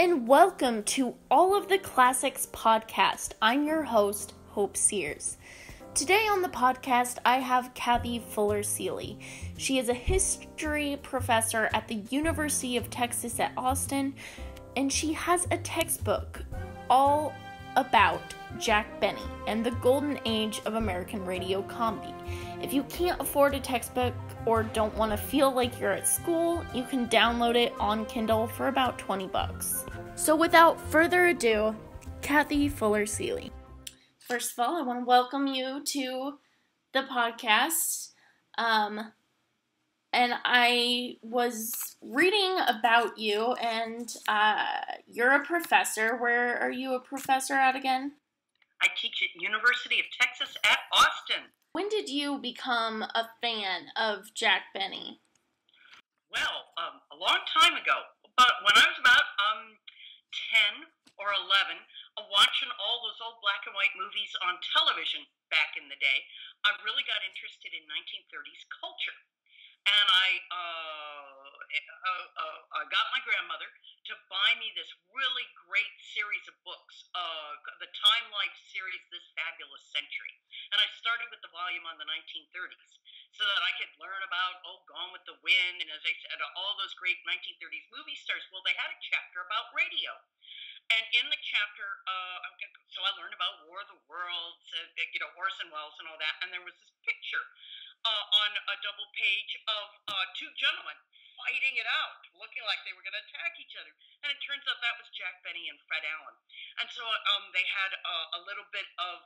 and welcome to All of the Classics podcast. I'm your host, Hope Sears. Today on the podcast, I have Kathy Fuller-Seeley. She is a history professor at the University of Texas at Austin, and she has a textbook all about Jack Benny and the golden age of American radio comedy. If you can't afford a textbook or don't want to feel like you're at school, you can download it on Kindle for about $20. So without further ado, Kathy Fuller-Seeley. First of all, I want to welcome you to the podcast. And I was reading about you, and you're a professor. Where are you a professor at again? I teach at University of Texas at Austin. When did you become a fan of Jack Benny? Well, a long time ago, but when I was about 10 or 11, watching all those old black and white movies on television back in the day, I really got interested in 1930s culture. And I got my grandmother to buy me this really great series of books, the Time Life series, This Fabulous Century. And I started with the volume on the 1930s so that I could learn about, Gone with the Wind, and as I said, all those great 1930s movie stars. Well, they had a chapter about radio. And in the chapter, so I learned about War of the Worlds, Orson Welles and all that. And there was this picture on a double page of two gentlemen fighting it out, looking like they were going to attack each other. And it turns out that was Jack Benny and Fred Allen. And so they had a little bit of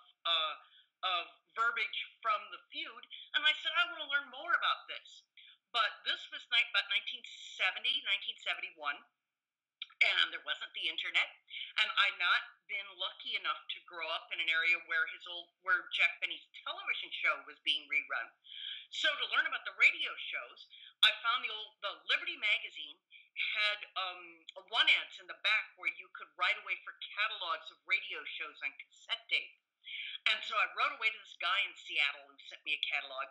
verbiage from the feud. And I said, I want to learn more about this. But this was about 1970, 1971. And there wasn't the internet, and I'd not been lucky enough to grow up in an area where where Jack Benny's television show was being rerun. So to learn about the radio shows, I found the Liberty magazine had one-ads in the back where you could write away for catalogs of radio shows on cassette tape. And so I wrote away to this guy in Seattle who sent me a catalog,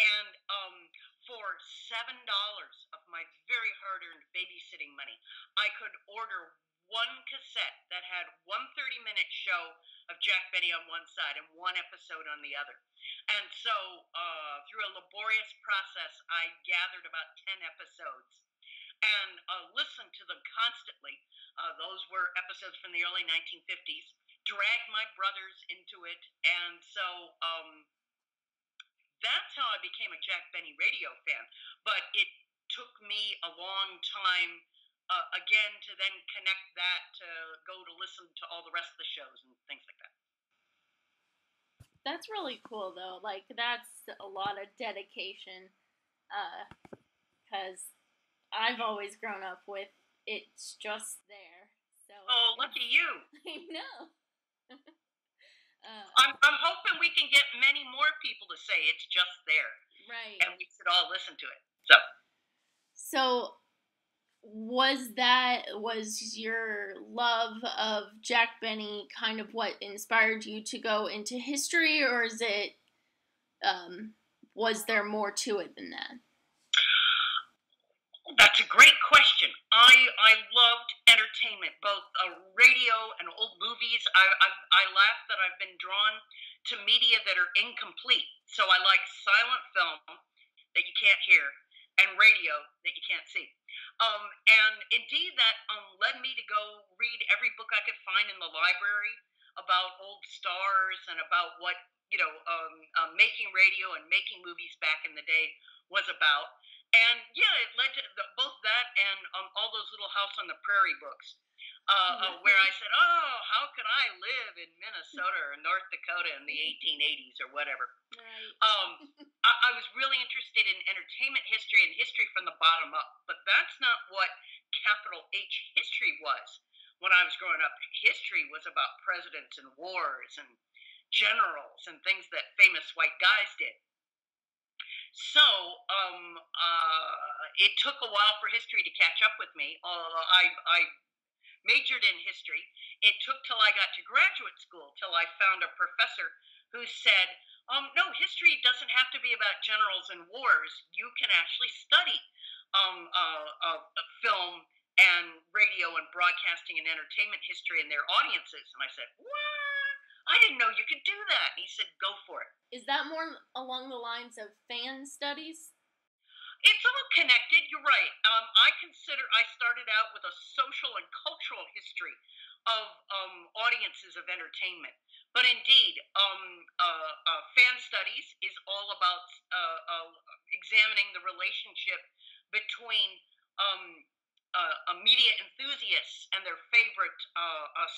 and for $7 of my very hard-earned babysitting money, I could order one cassette that had one 30-minute show of Jack Benny on one side and one episode on the other. And so through a laborious process, I gathered about 10 episodes and listened to them constantly. Those were episodes from the early 1950s, dragged my brothers into it, and so... That's how I became a Jack Benny radio fan, but it took me a long time, again, to then connect that to go to listen to all the rest of the shows and things like that. That's really cool, though. Like, that's a lot of dedication, because I've always grown up with it's just there. So. Oh, lucky you! I know. I'm hoping we can get many more people to say it's just there. Right. And we should all listen to it. So was your love of Jack Benny kind of what inspired you to go into history, or is it was there more to it than that? That's a great question. I loved entertainment, both radio and old movies. I laugh that I've been drawn to media that are incomplete. So I like silent film that you can't hear and radio that you can't see. And indeed, that led me to go read every book I could find in the library about old stars and about what making radio and making movies back in the day was about. And, yeah, it led to both that and all those Little House on the Prairie books, where I said, how could I live in Minnesota or North Dakota in the 1880s or whatever? Right. I was really interested in entertainment history and history from the bottom up, but that's not what capital H history was when I was growing up. History was about presidents and wars and generals and things that famous white guys did. So it took a while for history to catch up with me. I majored in history. It took till I got to graduate school, till I found a professor who said, no, history doesn't have to be about generals and wars. You can actually study film and radio and broadcasting and entertainment history and their audiences. And I said, what? I didn't know you could do that. And he said, go for it. Is that more along the lines of fan studies? It's all connected. You're right. I started out with a social and cultural history of audiences of entertainment. But indeed, fan studies is all about examining the relationship between media enthusiasts and their favorite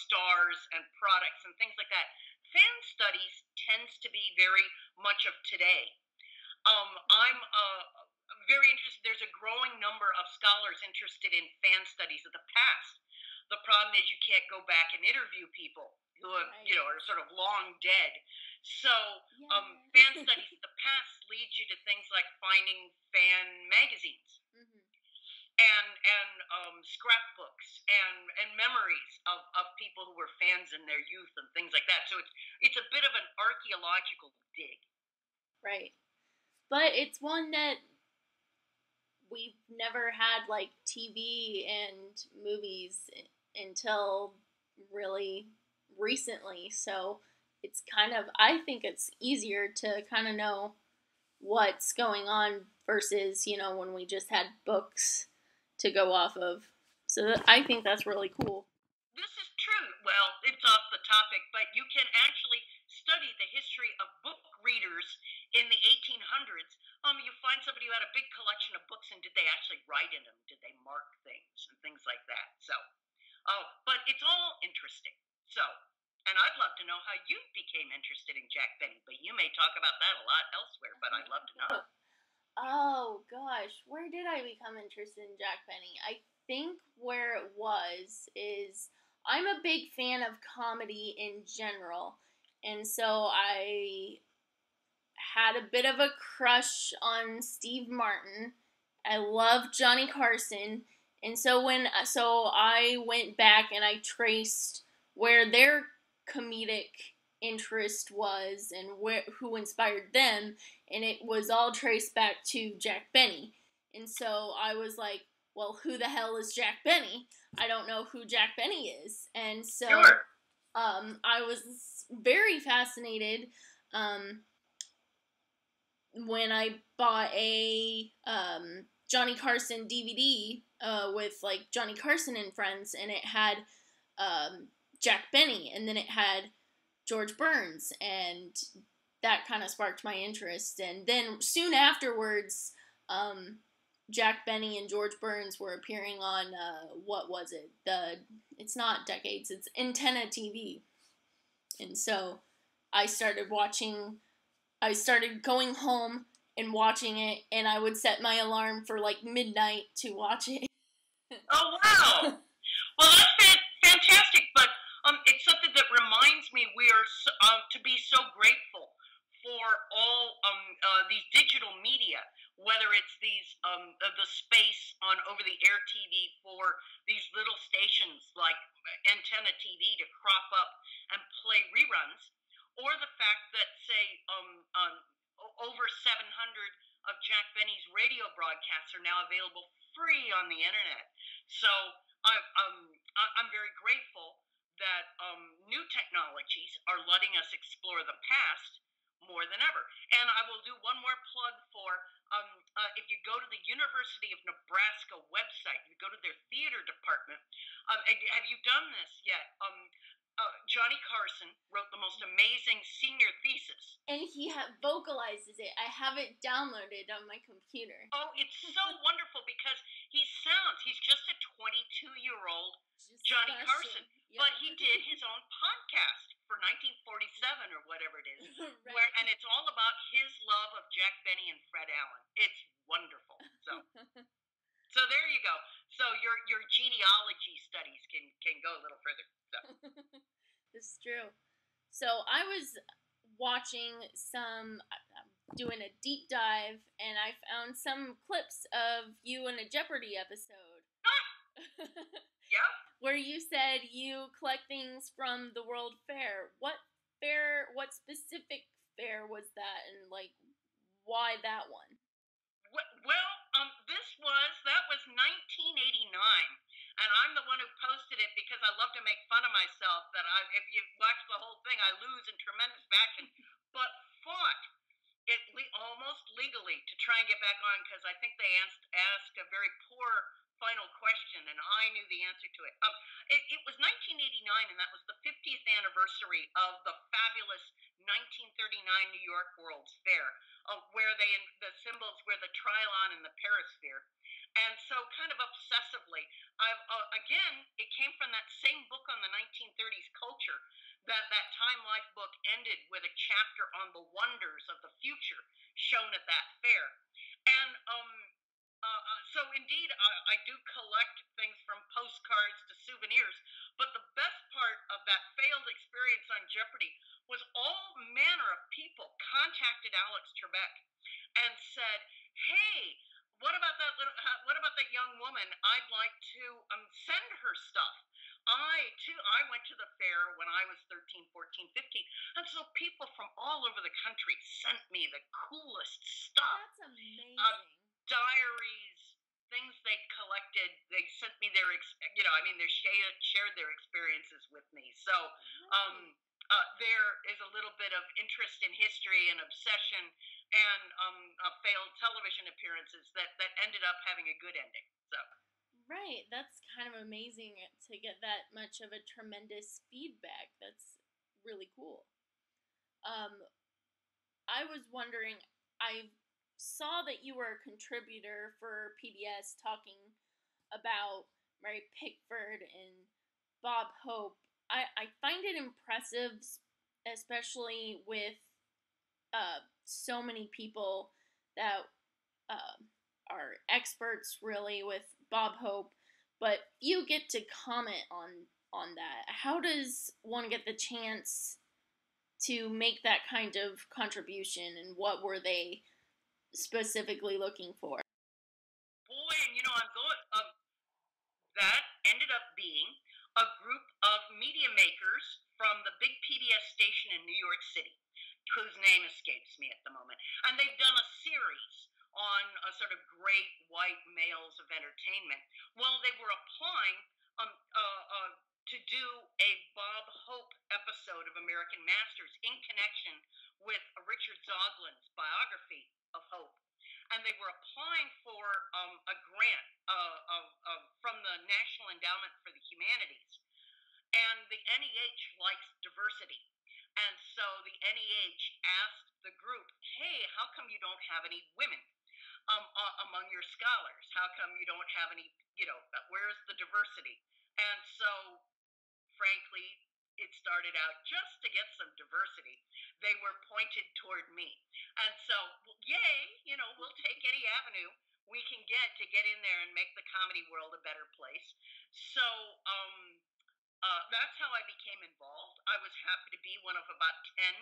stars and products and things like that. Fan studies tends to be very much of today. I'm very interested. There's a growing number of scholars interested in fan studies of the past. The problem is you can't go back and interview people who have, right, are sort of long dead. So yeah. Fan studies of the past leads you to things like finding fan magazines. Mm-hmm. And scrapbooks and memories of people who were fans in their youth and things like that. So it's a bit of an archaeological dig. Right. But it's one that we've never had, like, TV and movies until really recently. So it's kind of, I think it's easier to kind of know what's going on versus, when we just had books to go off of. So I think that's really cool. This is true. Well, it's off the topic, but you can actually study the history of book readers in the 1800s. You find somebody who had a big collection of books, and did they actually write in them? Did they mark things and things like that? So, but it's all interesting. So, and I'd love to know how you became interested in Jack Benny, but you may talk about that a lot elsewhere, but I'd love to know. Oh, gosh. Where did I become interested in Jack Benny? I think where it was is I'm a big fan of comedy in general. And so I had a bit of a crush on Steve Martin. I love Johnny Carson. And so I went back and I traced where their comedic interest was and who inspired them, and it was all traced back to Jack Benny. And so I was like, well, who the hell is Jack Benny? I don't know who Jack Benny is. And so I was very fascinated when I bought a Johnny Carson DVD with like Johnny Carson and Friends, and it had Jack Benny, and then it had George Burns, and that kind of sparked my interest. And then soon afterwards, Jack Benny and George Burns were appearing on, it's not Decades, it's Antenna TV. And so I started going home and watching it, and I would set my alarm for like midnight to watch it. Oh, wow! Well, that's fantastic, but it's something that reminds me we are to be so grateful for all these digital media, whether it's these the space on over-the-air TV for these little stations like Antenna TV to crop up and play reruns, or the fact that, say, over 700 of Jack Benny's radio broadcasts are now available free on the internet. So I'm very grateful that new technologies are letting us explore the past more than ever. And I will do one more plug for, if you go to the University of Nebraska website, you go to their theater department, have you done this yet? Johnny Carson wrote the most amazing senior thesis. And he vocalizes it. I have it downloaded on my computer. Oh, it's so wonderful because he's just a 22-year-old Johnny Carson. Yeah. But he did his own podcast for 1947 or whatever it is. Right. And it's all about his love of Jack Benny and Fred Allen. It's wonderful. So so there you go. So your genealogy studies can go a little further. So. This is true. So I was watching doing a deep dive, and I found some clips of you in a Jeopardy episode. Yeah. Where you said you collect things from the World Fair. What fair, what specific fair was that, and, like, why that one? Well, that was 1989. because I love to make fun of myself, that if you watch the whole thing, I lose in tremendous fashion, but fought it almost legally to try and get back on, because I think they asked a very poor final question, and I knew the answer to it. It was 1989, and that was the 50th anniversary of the fabulous 1939 New York World's Fair, where the symbols were the trilon and the perisphere. And so kind of obsessively, again, it came from that same book on the 1930s culture, that Time Life book ended with a chapter on the wonders of the future shown at that fair. And so indeed, I do collect things from postcards to souvenirs, but the best part of that failed experience on Jeopardy was all manner of people contacted Alex Trebek and said, hey, what about that young woman? I'd like to send her stuff. I went to the fair when I was 13, 14, 15. And so people from all over the country sent me the coolest stuff. That's amazing. Diaries, things they collected. They sent me their, they shared their experiences with me. So there is a little bit of interest in history and obsession and failed television appearances that ended up having a good ending. So right, that's kind of amazing to get that much of a tremendous feedback. That's really cool. I was wondering, I saw that you were a contributor for PBS talking about Mary Pickford and Bob Hope. I find it impressive, especially with so many people that are experts, really, with Bob Hope, but you get to comment on that. How does one get the chance to make that kind of contribution, and what were they specifically looking for? Boy, and I'm going, that ended up being a group of media makers from the big PBS station in New York City, whose name escapes me at the moment. And they've done a series on a sort of great white males of entertainment. Well, they were applying to do a Bob Hope episode of American Masters in connection with Richard Zoglin's biography of Hope. And they were applying for a grant from the National Endowment for the Humanities. And the NEH likes diversity. And so the NEH asked the group, hey, how come you don't have any women among your scholars? How come you don't have any, where's the diversity? And so, frankly, it started out just to get some diversity. They were pointed toward me. And so, yay, we'll take any avenue we can get to get in there and make the comedy world a better place. So that's how I became involved. I was happy to be one of about 10,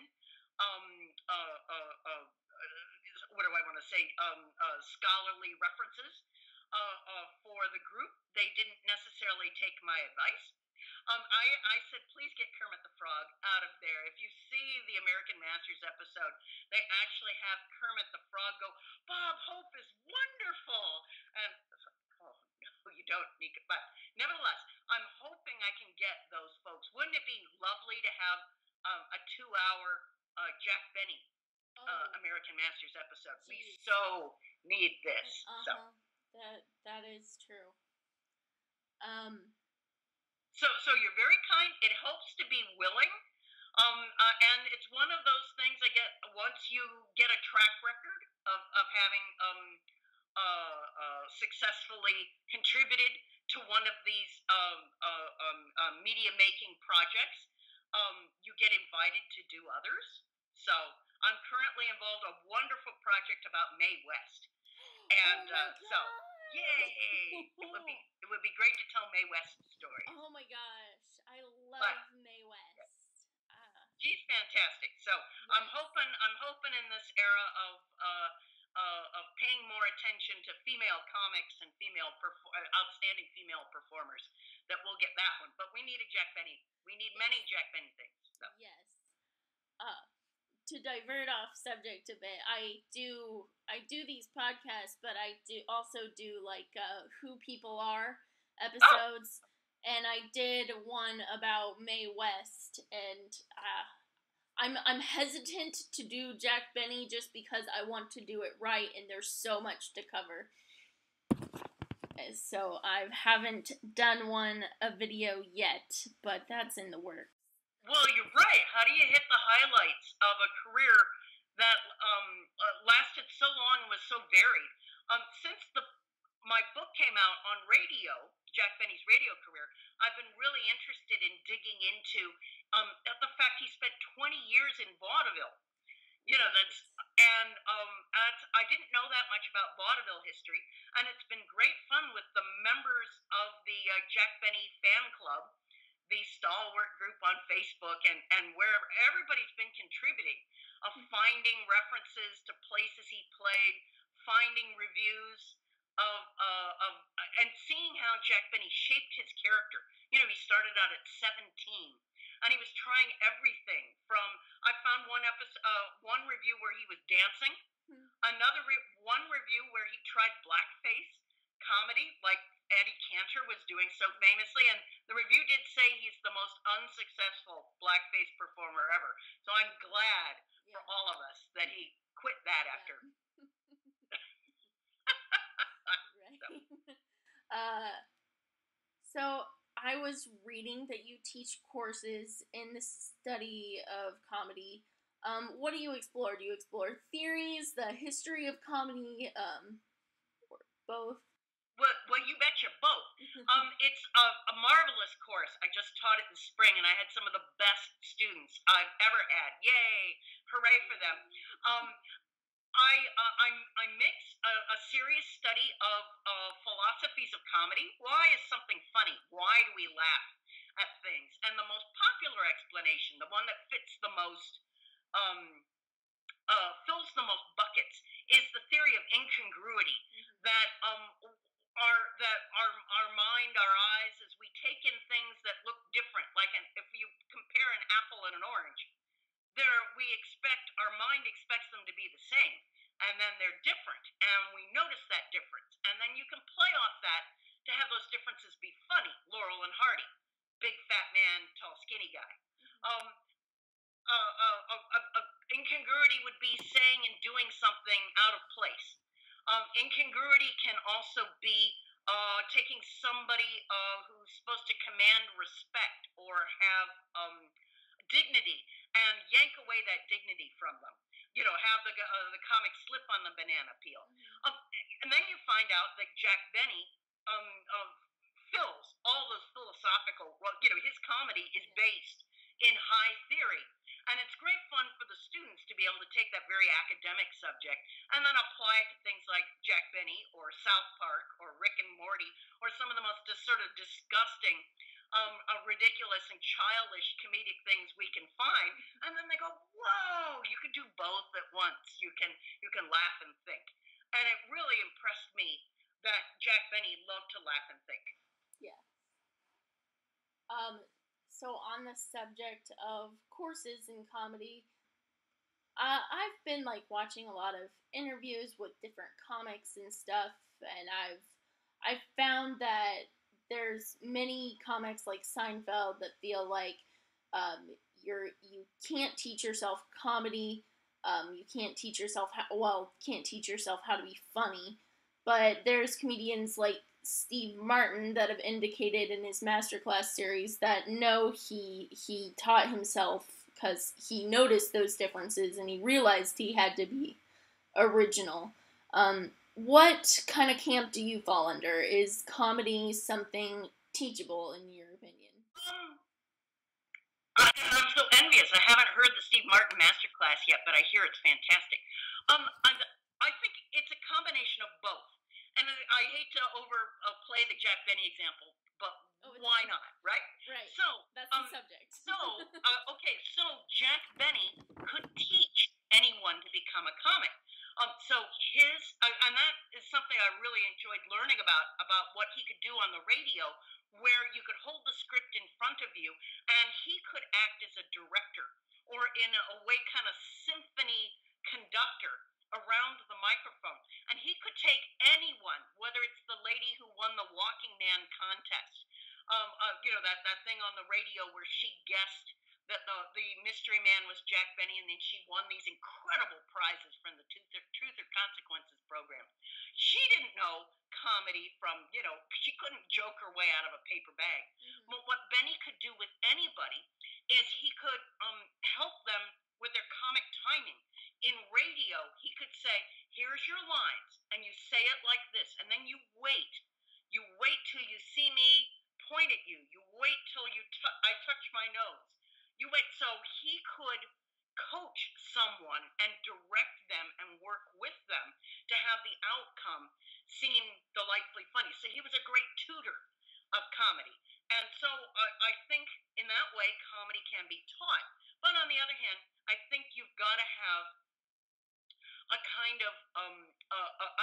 scholarly references for the group. They didn't necessarily take my advice. I said, please get Kermit the Frog out of there. If you see the American Masters episode, they actually have Kermit the Frog go, Bob Hope is wonderful. And I was like, oh, no, you don't need it. But nevertheless, I'm hoping I can get those folks. Wouldn't it be lovely to have a 2-hour Jack Benny American Masters episode? Geez. We so need this. Uh-huh. So. That is true. So you're very kind. It helps to be willing, and it's one of those things I get once you get a track record of having successfully contributed to one of these media making projects. You get invited to do others. So I'm currently involved in a wonderful project about Mae West, and yay! It would be great to tell Mae West's story. Oh my gosh, I love Mae West. She's fantastic. So yes. I'm hoping in this era of paying more attention to female comics and outstanding female performers that we'll get that one. But we need a Jack Benny. We need many Jack Benny things. So. Yes. To divert off subject a bit, I do these podcasts, but I do also do like Who People Are episodes, and I did one about Mae West, and I'm hesitant to do Jack Benny just because I want to do it right, and there's so much to cover. So I haven't done a video yet, but that's in the works. Well, you're right. How do you hit the highlights of a career that lasted so long and was so varied? Since my book came out on radio, Jack Benny's radio career, I've been really interested in digging into the fact he spent 20 years in vaudeville. You know, I didn't know that much about vaudeville history, and it's been great fun with the members of the Jack Benny fan club, the stalwart group on Facebook, and where everybody's been contributing, of finding references to places he played, finding reviews of and seeing how Jack Benny shaped his character. You know, he started out at 17. And he was trying everything from, I found one review where he was dancing, one review where he tried blackface comedy, like Eddie Cantor was doing so famously. And the review did say he's the most unsuccessful blackface performer ever. So I'm glad for all of us that he quit that after. So I was reading that you teach courses in the study of comedy. What do you explore? Do you explore theories, the history of comedy, or both? Well, you betcha, both. It's a marvelous course. I just taught it in spring, and I had some of the best students I've ever had. Yay! Hooray for them. I mix a serious study of philosophies of comedy. Why is something funny? Why do we laugh at things? And the most popular explanation, the one that fits the most, fills the most buckets, is the theory of incongruity. That our mind, our eyes, as we take in things that look different, like if you compare an apple and an orange. We expect, our mind expects them to be the same, and then they're different, and we notice that difference, and then you can play off that to have those differences be funny. Laurel and Hardy, big fat man, tall skinny guy. Incongruity would be saying and doing something out of place. Incongruity can also be taking somebody who's supposed to command respect or have dignity, and yank away that dignity from them. You know, have the comic slip on the banana peel. And then you find out that Jack Benny fills all those philosophical, well, you know, his comedy is based in high theory. And it's great fun for the students to be able to take that very academic subject and then apply it to things like Jack Benny or South Park or Rick and Morty or some of the most just sort of disgusting, ridiculous and childish comedic things we can find, and then they go, whoa, you can do both at once. You can laugh and think. And it really impressed me that Jack Benny loved to laugh and think. Yeah. So on the subject of courses in comedy, I've been watching a lot of interviews with different comics and stuff, and I've found that there's many comics like Seinfeld that feel like you can't teach yourself comedy, you can't teach yourself how to be funny, but there's comedians like Steve Martin that have indicated in his Masterclass series that no, he taught himself because he noticed those differences and he realized he had to be original. What kind of camp do you fall under? Is comedy something teachable, in your opinion? I'm so envious. I haven't heard the Steve Martin Masterclass yet, but I hear it's fantastic. I think it's a combination of both. And I hate to overplay the Jack Benny example, but why not, right? Right. So that's the subject. So Jack Benny could teach anyone to become a comic. So his, and that is something I really enjoyed learning about what he could do on the radio, where you could hold the script in front of you, and he could act as a director, or in a way kind of symphony conductor around the microphone. And he could take anyone, whether it's the lady who won the Walking Man contest, that thing on the radio where she guessed that the mystery man was Jack Benny, and then she won these incredible prizes from the Truth or Consequences program. She didn't know comedy from, she couldn't joke her way out of a paper bag. Mm-hmm. But what Benny could do with anybody is he could help them with their comic timing. In radio, he could say, here's your lines, and you say it like this, and then you wait. You wait till you see me point at you. You wait till I touch my nose. You wait, so he could coach someone and direct them and work with them to have the outcome seem delightfully funny. So he was a great tutor of comedy. And so I think in that way, comedy can be taught. But on the other hand, I think you've got to have a kind of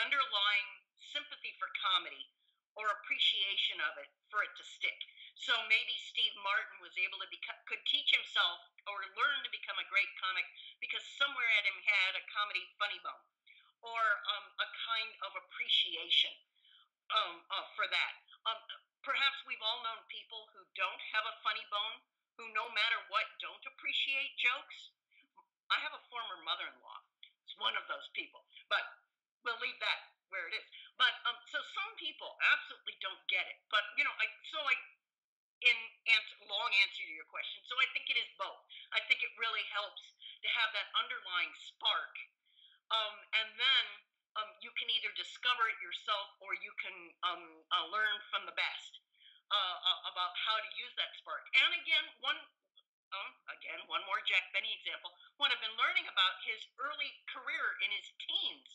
underlying sympathy for comedy or appreciation of it for it to stick. So maybe Steve Martin was able to could teach himself or learn to become a great comic because somewhere at him had a comedy funny bone or a kind of appreciation for that. Perhaps we've all known people who don't have a funny bone, who no matter what don't appreciate jokes. I have a former mother-in-law. It's one of those people, but we'll leave that where it is. But so some people absolutely don't get it. But long answer to your question, so I think it is both. I think it really helps to have that underlying spark, and then you can either discover it yourself or you can learn from the best about how to use that spark. And again, one more Jack Benny example. What I've been learning about his early career in his teens.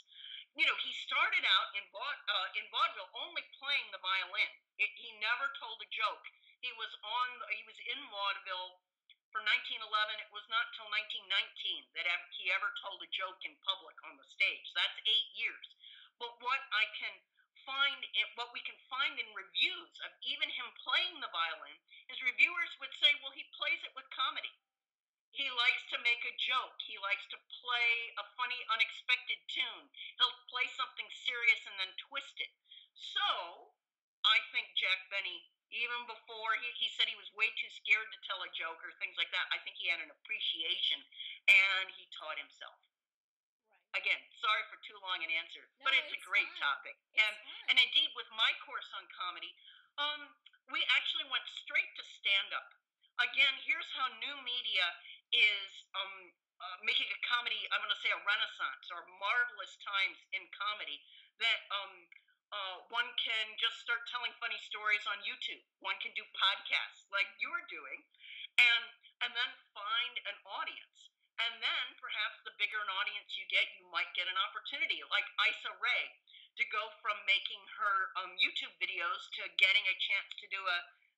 He started out in vaudeville only playing the violin. He never told a joke. He was in vaudeville from 1911. It was not till 1919 that he ever told a joke in public on the stage. That's 8 years. But what we can find in reviews of even him playing the violin is reviewers would say, well, he plays it with comedy. He likes to make a joke. He likes to play a funny, unexpected tune. He'll play something serious and then twist it. So I think Jack Benny, even before he said he was way too scared to tell a joke or things like that, I think he had an appreciation and he taught himself. Right. Again, sorry for too long an answer, but it's a great topic. And indeed, with my course on comedy, we actually went straight to stand-up. Again, here's how new media is making a comedy, I'm going to say a renaissance or marvelous times in comedy that... one can just start telling funny stories on YouTube. One can do podcasts like you're doing and then find an audience. And then perhaps the bigger an audience you get, you might get an opportunity like Issa Rae to go from making her YouTube videos to getting a chance to do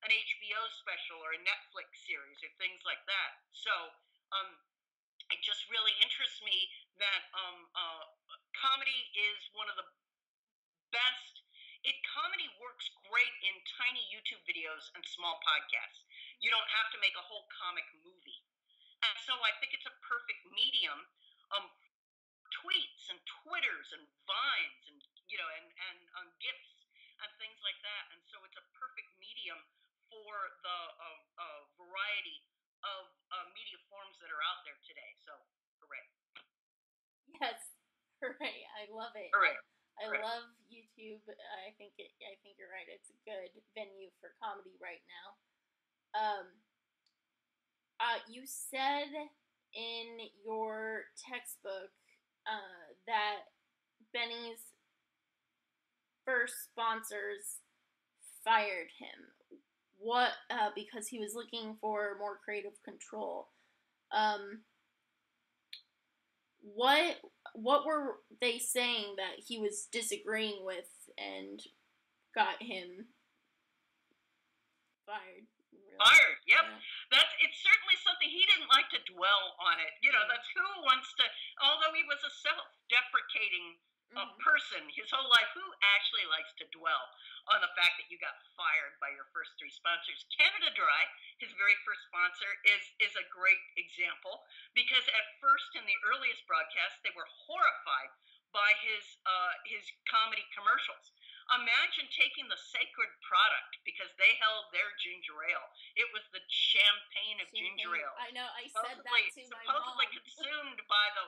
an HBO special or a Netflix series or things like that. So it just really interests me that comedy is one of the best. Comedy works great in tiny YouTube videos and small podcasts. You don't have to make a whole comic movie. And so I think it's a perfect medium. Tweets and Twitters and Vines and and GIFs and things like that. And so it's a perfect medium for the variety of media forms that are out there today. So hooray! Yes, hooray! I love it. Hooray! I love YouTube. I think you're right. It's a good venue for comedy right now. You said in your textbook that Benny's first sponsors fired him. What? Because he was looking for more creative control. What were they saying that he was disagreeing with and got him fired? Really? Fired, yep. Yeah. It's certainly something he didn't like to dwell on it. That's who wants to, although he was a self-deprecating person his whole life, who actually likes to dwell on the fact that you got fired by your first three sponsors? Canada Dry, his very first sponsor, is a great example because at first in the earliest broadcasts, they were horrified by his comedy commercials. Imagine taking the sacred product, because they held their ginger ale. It was the champagne of ginger ale. I know, I said that to my mom. Supposedly consumed by the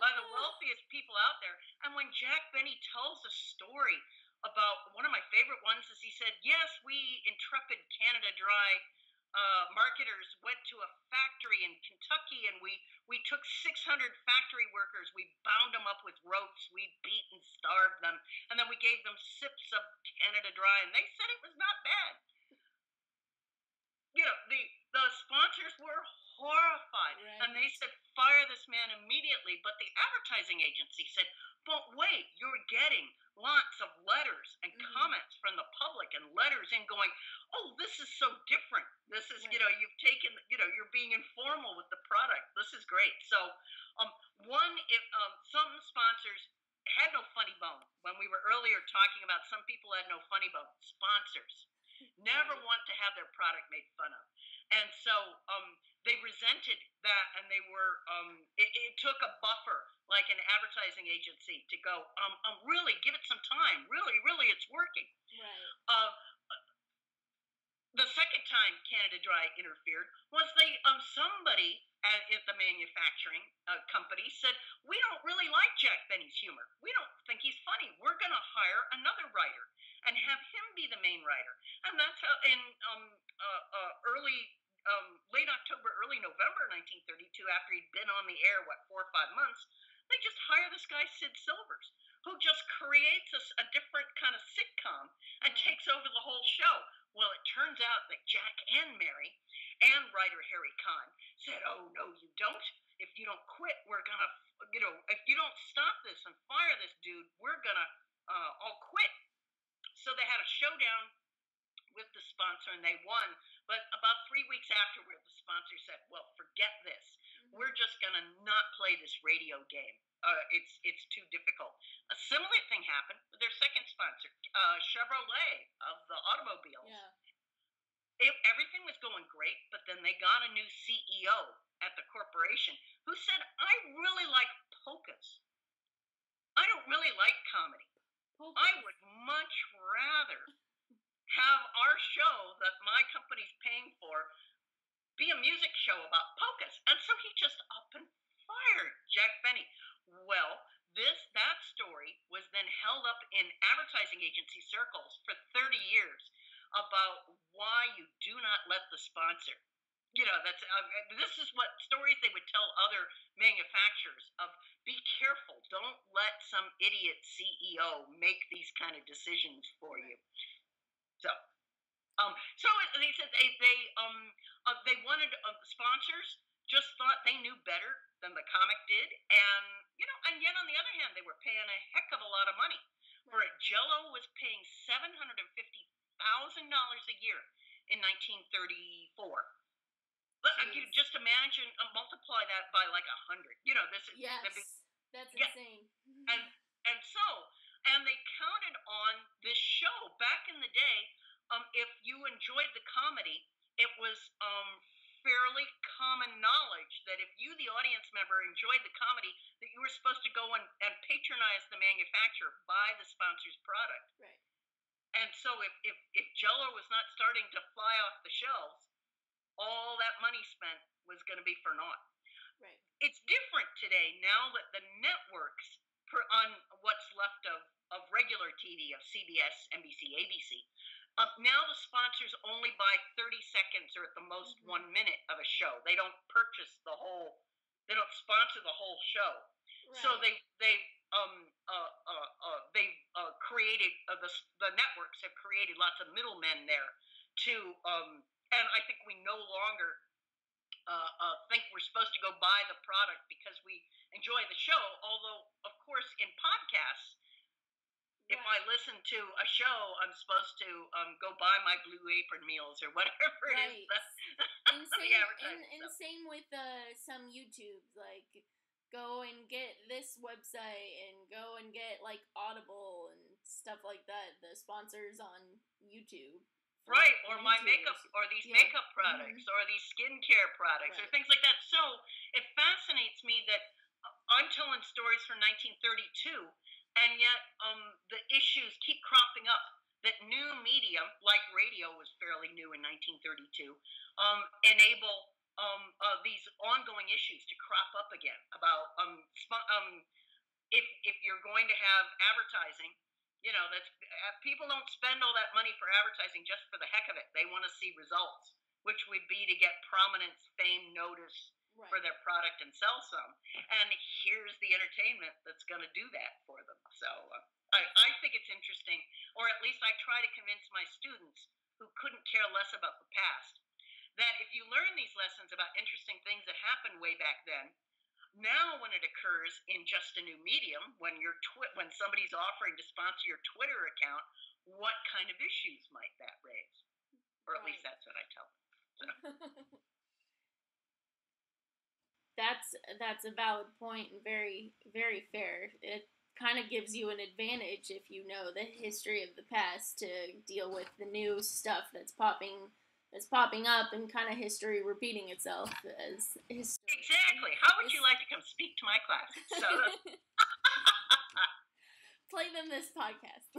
by the wealthiest people out there. And when Jack Benny tells a story about, one of my favorite ones is he said, yes, we intrepid Canada Dry marketers went to a factory in Kentucky, and we took 600 factory workers, we bound them up with ropes, we beat and starved them, and then we gave them sips of Canada Dry, and they said it was not bad. You know, the sponsors were horrified, right, and they said, fire this man immediately, but the advertising agency said, but wait, you're getting lots of letters and comments from the public and letters in going, oh, this is so different. This is, you know, you've taken, you know, you're being informal with the product. This is great. So some sponsors had no funny bone. When we were earlier talking about some people had no funny bone, sponsors never want to have their product made fun of. And so they resented that, and they were, it took a buffer, like an advertising agency, to go, really, give it some time. Really, really, it's working. Right. The second time Canada Dry interfered was they, somebody at the manufacturing company said, we don't really like Jack Benny's humor. We don't think he's funny. We're going to hire another writer and have him be the main writer. And that's how in late October, early November 1932, after he'd been on the air, 4 or 5 months, they just hire this guy, Sid Silvers, who just creates a different kind of sitcom and takes over the whole show. Well, it turns out that Jack and Mary and writer Harry Kahn said, oh, no, you don't. If you don't quit, we're going to, you know, if you don't stop this and fire this dude, we're going to all quit. So they had a showdown with the sponsor, and they won. But about 3 weeks afterward, the sponsor said, well, forget this. We're just going to not play this radio game. It's too difficult. A similar thing happened with their second sponsor, Chevrolet of the automobiles. Yeah. Everything was going great, but then they got a new CEO at the corporation who said, I really like polkas. I don't really like comedy. Polkas. I would much rather have our show that my company's paying for be a music show about polkas. And so he just up and fired Jack Benny. Well, that story was then held up in advertising agency circles for 30 years about why you do not let the sponsor. You know, that's this is what stories they would tell other manufacturers of, be careful, don't let some idiot CEO make these kind of decisions for you. So they said they wanted sponsors just thought they knew better than the comic did, and you know, and yet on the other hand, they were paying a heck of a lot of money for it. Jell-O was paying $750,000 a year in 1934. You just imagine, multiply that by like 100. You know, this is that's insane. And so, and they counted on this show back in the day. If you enjoyed the comedy, it was fairly common knowledge that if you, the audience member, enjoyed the comedy, that you were supposed to go and patronize the manufacturer, buy the sponsor's product. Right. And so, if Jell-O was not starting to fly off the shelves, all that money spent was going to be for naught. Right. It's different today now that the networks, on what's left of regular TV, of CBS, NBC, ABC, now the sponsors only buy 30 seconds or at the most 1 minute of a show. They don't purchase the whole, they don't sponsor the whole show. Right. So they've created, the networks have created lots of middlemen there to, and I think we no longer think we're supposed to go buy the product because we enjoy the show. Although, of course, in podcasts, if I listen to a show, I'm supposed to go buy my Blue Apron meals or whatever it is. And same with some YouTube, like go and get this website and go and get like Audible and stuff like that, the sponsors on YouTube. Right, or my makeup, or these makeup products, or these skincare products, or things like that. So it fascinates me that I'm telling stories from 1932 And yet the issues keep cropping up. That new media, like radio was fairly new in 1932, enable these ongoing issues to crop up again about if you're going to have advertising, you know, that's people don't spend all that money for advertising just for the heck of it. They want to see results, which would be to get prominence, fame, notice right. for their product and sell some. And here's the entertainment that's going to do that for them. So. I think it's interesting, or at least I try to convince my students who couldn't care less about the past, that if you learn these lessons about interesting things that happened way back then, now when it occurs in just a new medium, when somebody's offering to sponsor your Twitter account, what kind of issues might that raise? Or at least that's what I tell them. So. That's a valid point and very, very fair. It kind of gives you an advantage if you know the history of the past to deal with the new stuff that's popping up and kind of history repeating itself as history. Exactly. How would you like to come speak to my class? So. Play them this podcast.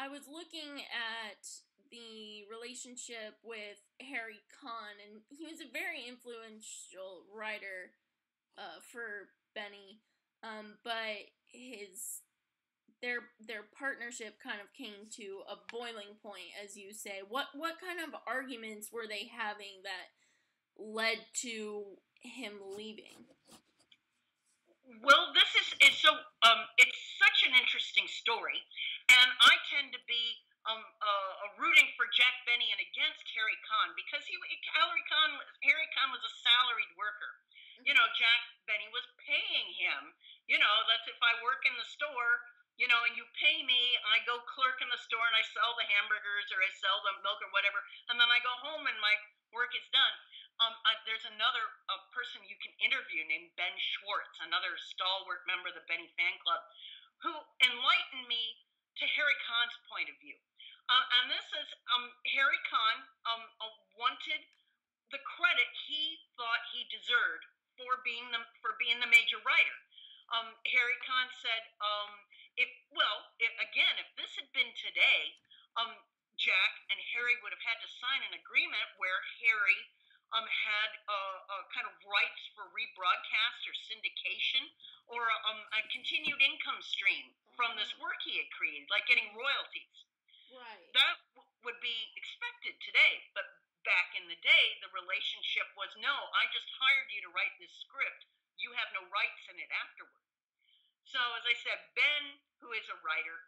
I was looking at the relationship with Harry Kahn, and he was a very influential writer for Benny, but their partnership kind of came to a boiling point, as you say. What kind of arguments were they having that led to him leaving? Well, it's such an interesting story, and I tend to be rooting for Jack Benny and against Harry Kahn because Harry Kahn was a salaried worker. Mm-hmm. You know, Jack Benny was paying him. You know, that's if I work in the store, you know, and you pay me, I go clerk in the store and I sell the hamburgers or I sell the milk or whatever, and then I go home and my work is done. There's another person you can interview named Ben Schwartz, another stalwart member of the Benny fan club, who enlightened me to Harry Kahn's point of view. And this is Harry Kahn wanted the credit he thought he deserved for being the major writer. Harry Kahn said, if this had been today, Jack and Harry would have had to sign an agreement where Harry had kind of rights for rebroadcast or syndication or a continued income stream from this work he had created, like getting royalties. Right. That would be expected today, but back in the day, the relationship was, no, I just hired you to write this script. You have no rights in it afterward. So, as I said, Ben, who is a writer,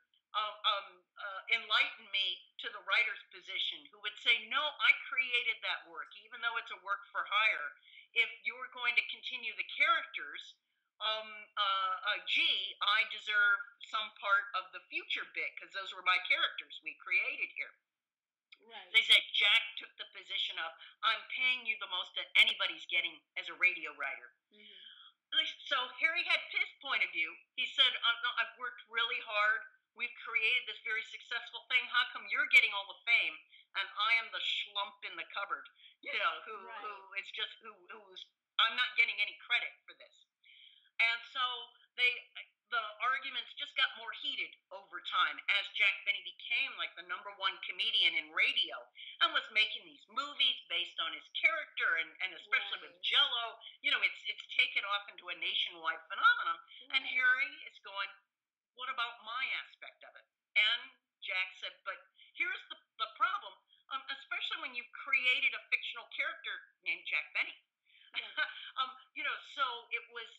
enlightened me to the writer's position, who would say, no, I created that work, even though it's a work for hire. If you're going to continue the characters, I deserve some part of the future bit because those were my characters we created here. Right. They said Jack took the position of, I'm paying you the most that anybody's getting as a radio writer. Mm-hmm. So Harry had his point of view. He said, I've worked really hard. We've created this very successful thing. How come you're getting all the fame and I am the schlump in the cupboard, you know, who's I'm not getting any credit for this. And so the arguments just got more heated over time as Jack Benny became like the #1 comedian in radio and was making these movies based on his character and especially right. with Jell-O, you know, it's taken off into a nationwide phenomenon. Right. And Harry is going, what about my aspect of it? And Jack said, but here's the problem, especially when you've created a fictional character named Jack Benny. Right. So it was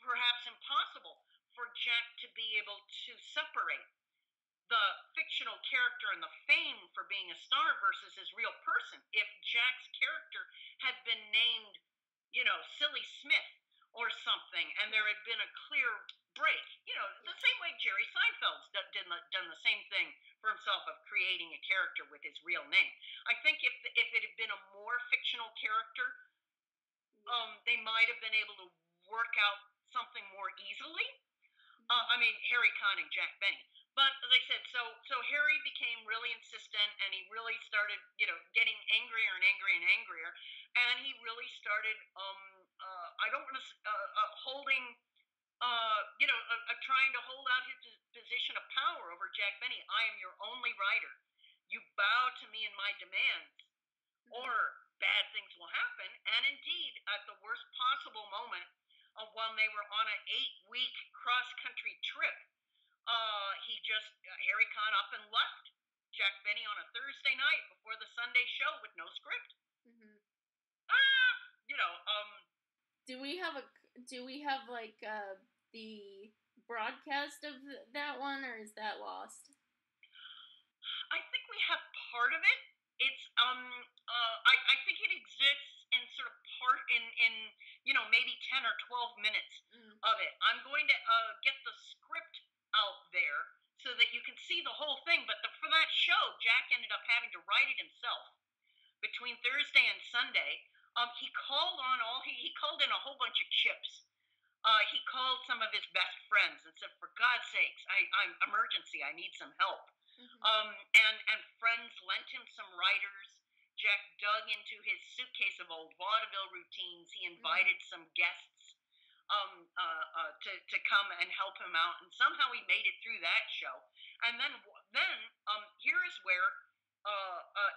perhaps impossible for Jack to be able to separate the fictional character and the fame for being a star versus his real person. If Jack's character had been named, you know, Silly Smith or something, and there had been a clear break, you know, the same way Jerry Seinfeld's done the same thing for himself of creating a character with his real name. I think if it had been a more fictional character, they might have been able to work out something more easily. I mean, Harry Conn and Jack Benny. But as I said, so Harry became really insistent, and he really started, getting angrier and angrier and angrier, and he really started, I don't want to holding, trying to hold out his position of power over Jack Benny. I am your only writer. You bow to me in my demands, or bad things will happen. And indeed, at the worst possible moment, of when they were on an 8-week cross-country trip. Harry Conn up and left Jack Benny on a Thursday night before the Sunday show with no script. Mm-hmm. Do we have the broadcast of that one, or is that lost? I think we have part of it. It's, I think it exists in sort of part in maybe 10 or 12 minutes of it. I'm going to get the script out there so that you can see the whole thing. But for that show, Jack ended up having to write it himself between Thursday and Sunday. He called in a whole bunch of chips. He called some of his best friends and said, "For God's sakes, I'm emergency. I need some help." Mm-hmm. And friends lent him some writers. Jack dug into his suitcase of old vaudeville routines. He invited some guests to come and help him out, and somehow he made it through that show. And then here is where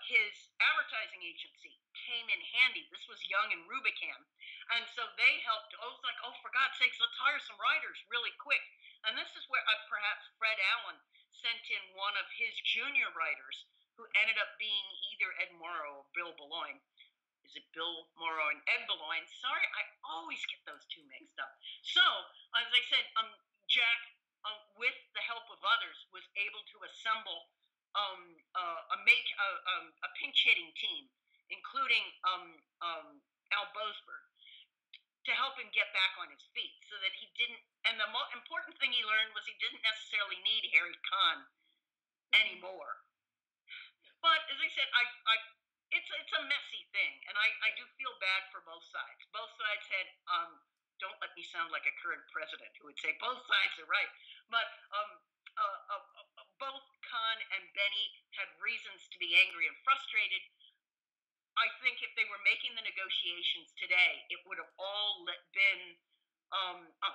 his advertising agency came in handy. This was Young and Rubicam, and so they helped. Oh, it's like, oh, for God's sakes, let's hire some writers really quick. And this is where perhaps Fred Allen sent in one of his junior writers, who ended up being either Ed Morrow or Bill Boulogne. Is it Bill Morrow and Ed Boulogne? Sorry, I always get those two mixed up. So, as I said, Jack, with the help of others, was able to assemble a pinch-hitting team, including Al Boesberg, to help him get back on his feet so that he didn't. And the important thing he learned was he didn't necessarily need Harry Conn anymore. But as I said, it's a messy thing, and I do feel bad for both sides. Both sides had don't let me sound like a current president who would say both sides are right, but both Conn and Benny had reasons to be angry and frustrated. I think if they were making the negotiations today, it would have all been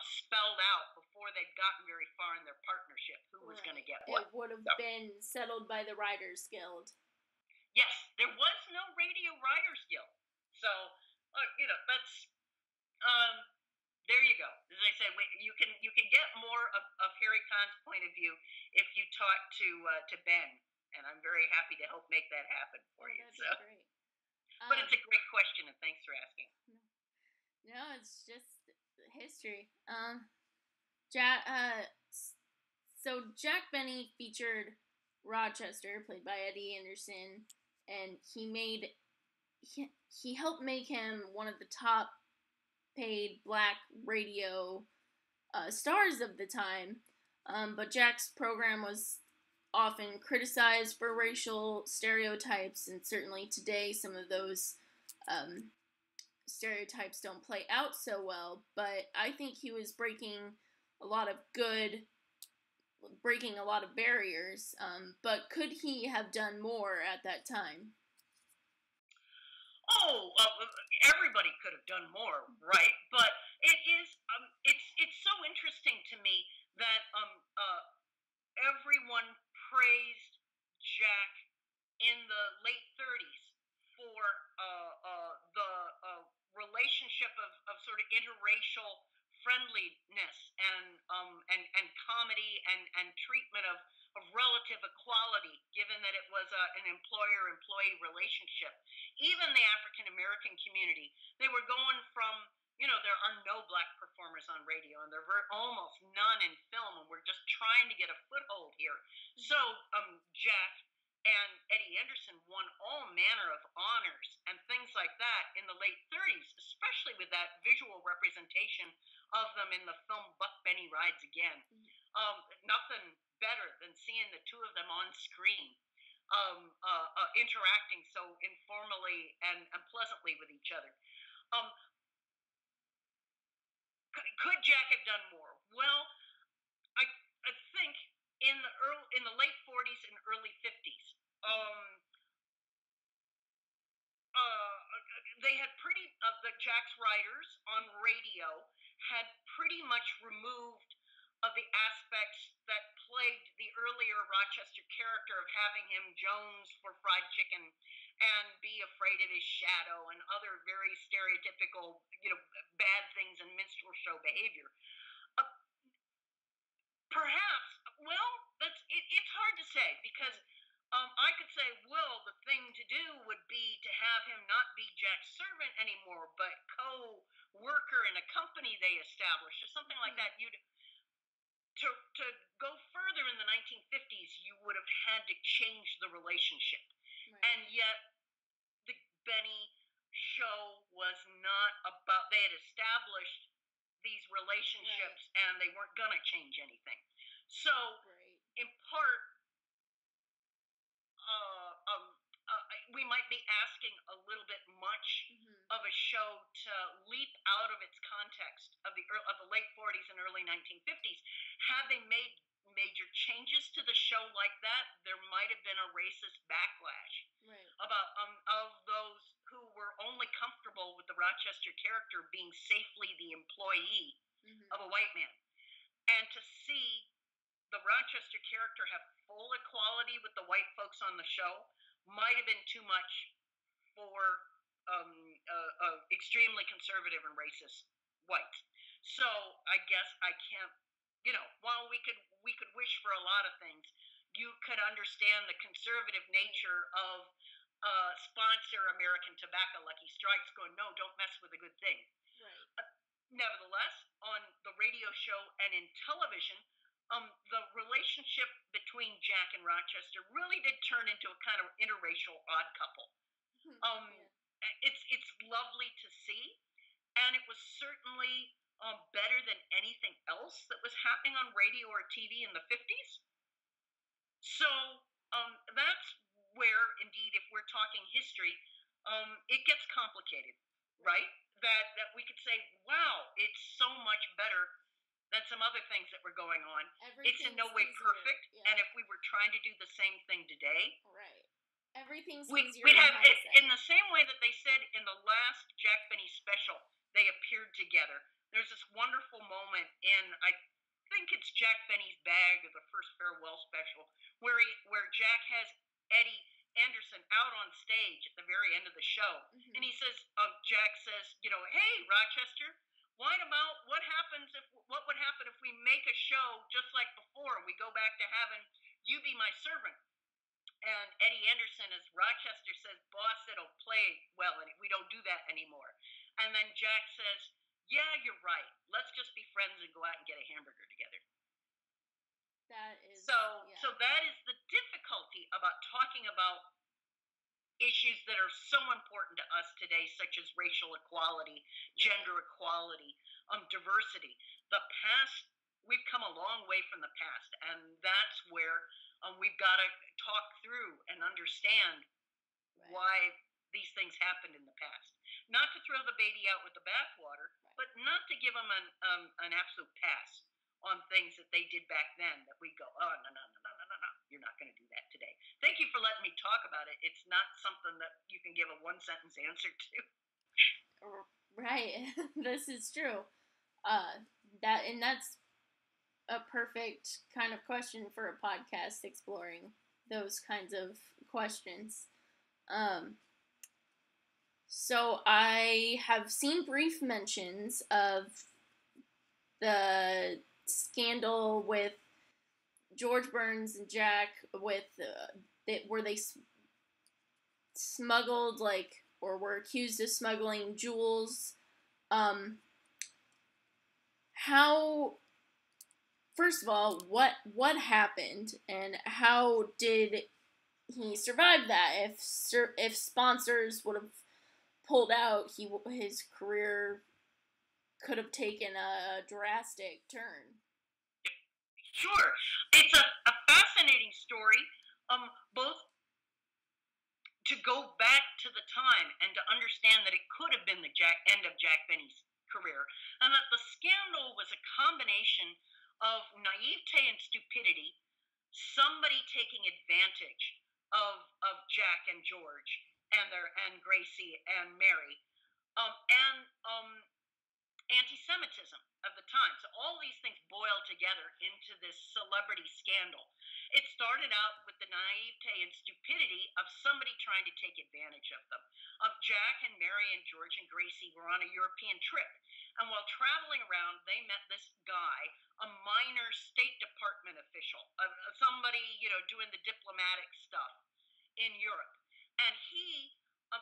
spelled out before they'd gotten very far in their partnership, who was going to get what. It would have been settled by the Writers Guild. Yes, there was no Radio Writers Guild. So, that's, there you go. As I said, you can get more of Harry Conn's point of view if you talk to Ben, and I'm very happy to help make that happen for you. That'd be great. But it's a great question, and thanks for asking. No, it's just history. Jack Benny featured Rochester, played by Eddie Anderson, and he helped make him one of the top paid black radio stars of the time. But Jack's program was often criticized for racial stereotypes, and certainly today some of those stereotypes don't play out so well, but I think he was breaking a lot of barriers, but could he have done more at that time? Oh, everybody could have done more, right? But it is, it's so interesting to me that everyone praised Jack in the late 30s for the relationship of sort of interracial friendliness and comedy and treatment of relative equality, given that it was an employer-employee relationship. Even the African-American community, they were going from, there are no black performers on radio, and there were almost none in film, and we're just trying to get a foothold here. So Jack and Eddie Anderson won all manner of honors and things like that in the late 30s, especially with that visual representation of them in the film Buck Benny Rides Again. Nothing better than seeing the two of them on screen, interacting so informally and pleasantly with each other. Could Jack have done more? Well, I think in the late 40s and early 50s. They had the Jack's writers on radio had pretty much removed of the aspects that plagued the earlier Rochester character of having him Jones for fried chicken and be afraid of his shadow and other very stereotypical, bad things and minstrel show behavior. It's hard to say because I could say, well, the thing to do would be to have him not be Jack's servant anymore, but co-worker in a company they established or something like that. To go further in the 1950s, you would have had to change the relationship. Right. And yet the Benny show was not about, they had established these relationships right. and they weren't going to change anything. So right. in part, we might be asking a little bit much of a show to leap out of its context of the late 40s and early 1950s. Had they made major changes to the show like that, there might have been a racist backlash right. about of those who were only comfortable with the Rochester character being safely the employee of a white man. And to see the Rochester character have full equality with the white folks on the show might have been too much for extremely conservative and racist whites. So I guess I can't, while we could wish for a lot of things, you could understand the conservative nature of sponsor American Tobacco, Lucky Strikes, going, no, don't mess with a good thing. Right. Nevertheless, on the radio show and in television, the relationship between Jack and Rochester really did turn into a kind of interracial odd couple. It's lovely to see, and it was certainly better than anything else that was happening on radio or TV in the 50s. So that's where, indeed, if we're talking history, it gets complicated, right? That we could say, wow, it's so much better than some other things that were going on. It's in no way perfect, and if we were trying to do the same thing today, right? Everything's easier. We'd have it, in the same way that they said in the last Jack Benny special, they appeared together. There's this wonderful moment in I think it's Jack Benny's Bag or the first farewell special where Jack has Eddie Anderson out on stage at the very end of the show, and he says, Jack says, hey Rochester. What would happen if we make a show just like before and we go back to having you be my servant? And Eddie Anderson, as Rochester, says, boss, it'll play well, and we don't do that anymore. And then Jack says, yeah, you're right. Let's just be friends and go out and get a hamburger together. So that is the difficulty about talking about issues that are so important to us today, such as racial equality, gender equality, diversity. The past, we've come a long way from the past, and that's where we've got to talk through and understand why these things happened in the past. Not to throw the baby out with the bathwater, but not to give them an absolute pass on things that they did back then that we go, oh, no. You're not going to do that today. Thank you for letting me talk about it. It's not something that you can give a one-sentence answer to. Right. This is true. That's a perfect kind of question for a podcast exploring those kinds of questions. So I have seen brief mentions of the scandal with George Burns and Jack where they smuggled or were accused of smuggling jewels. First of all, what happened and how did he survive that? If sponsors would have pulled out, his career could have taken a drastic turn. Sure. It's a fascinating story, both to go back to the time and to understand that it could have been the end of Jack Benny's career, and that the scandal was a combination of naivete and stupidity somebody taking advantage of Jack and George and Gracie and Mary, and anti-Semitism of the time. So all these things boil together into this celebrity scandal. It started out with the naivete and stupidity of somebody trying to take advantage of them. Jack and Mary and George and Gracie were on a European trip. And while traveling around, they met this guy, a minor State Department official, somebody, doing the diplomatic stuff in Europe. And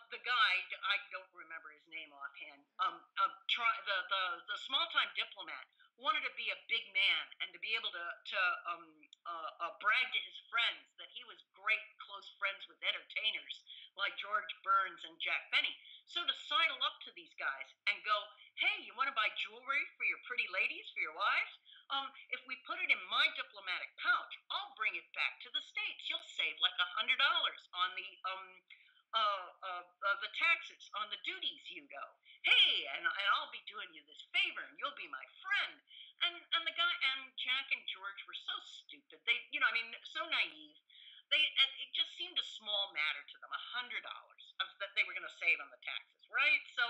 the guy, I don't remember his name offhand, the small-time diplomat, wanted to be a big man and to be able to brag to his friends that he was great, close friends with entertainers like George Burns and Jack Benny. So to sidle up to these guys and go, hey, you want to buy jewelry for your pretty ladies, for your wives? If we put it in my diplomatic pouch, I'll bring it back to the States. You'll save like $100 on the taxes, on the duties you owe. Hey, and I'll be doing you this favor, and you'll be my friend. And the guy and Jack and George were so stupid. They, so naive. It just seemed a small matter to them, $100 that they were going to save on the taxes, right? So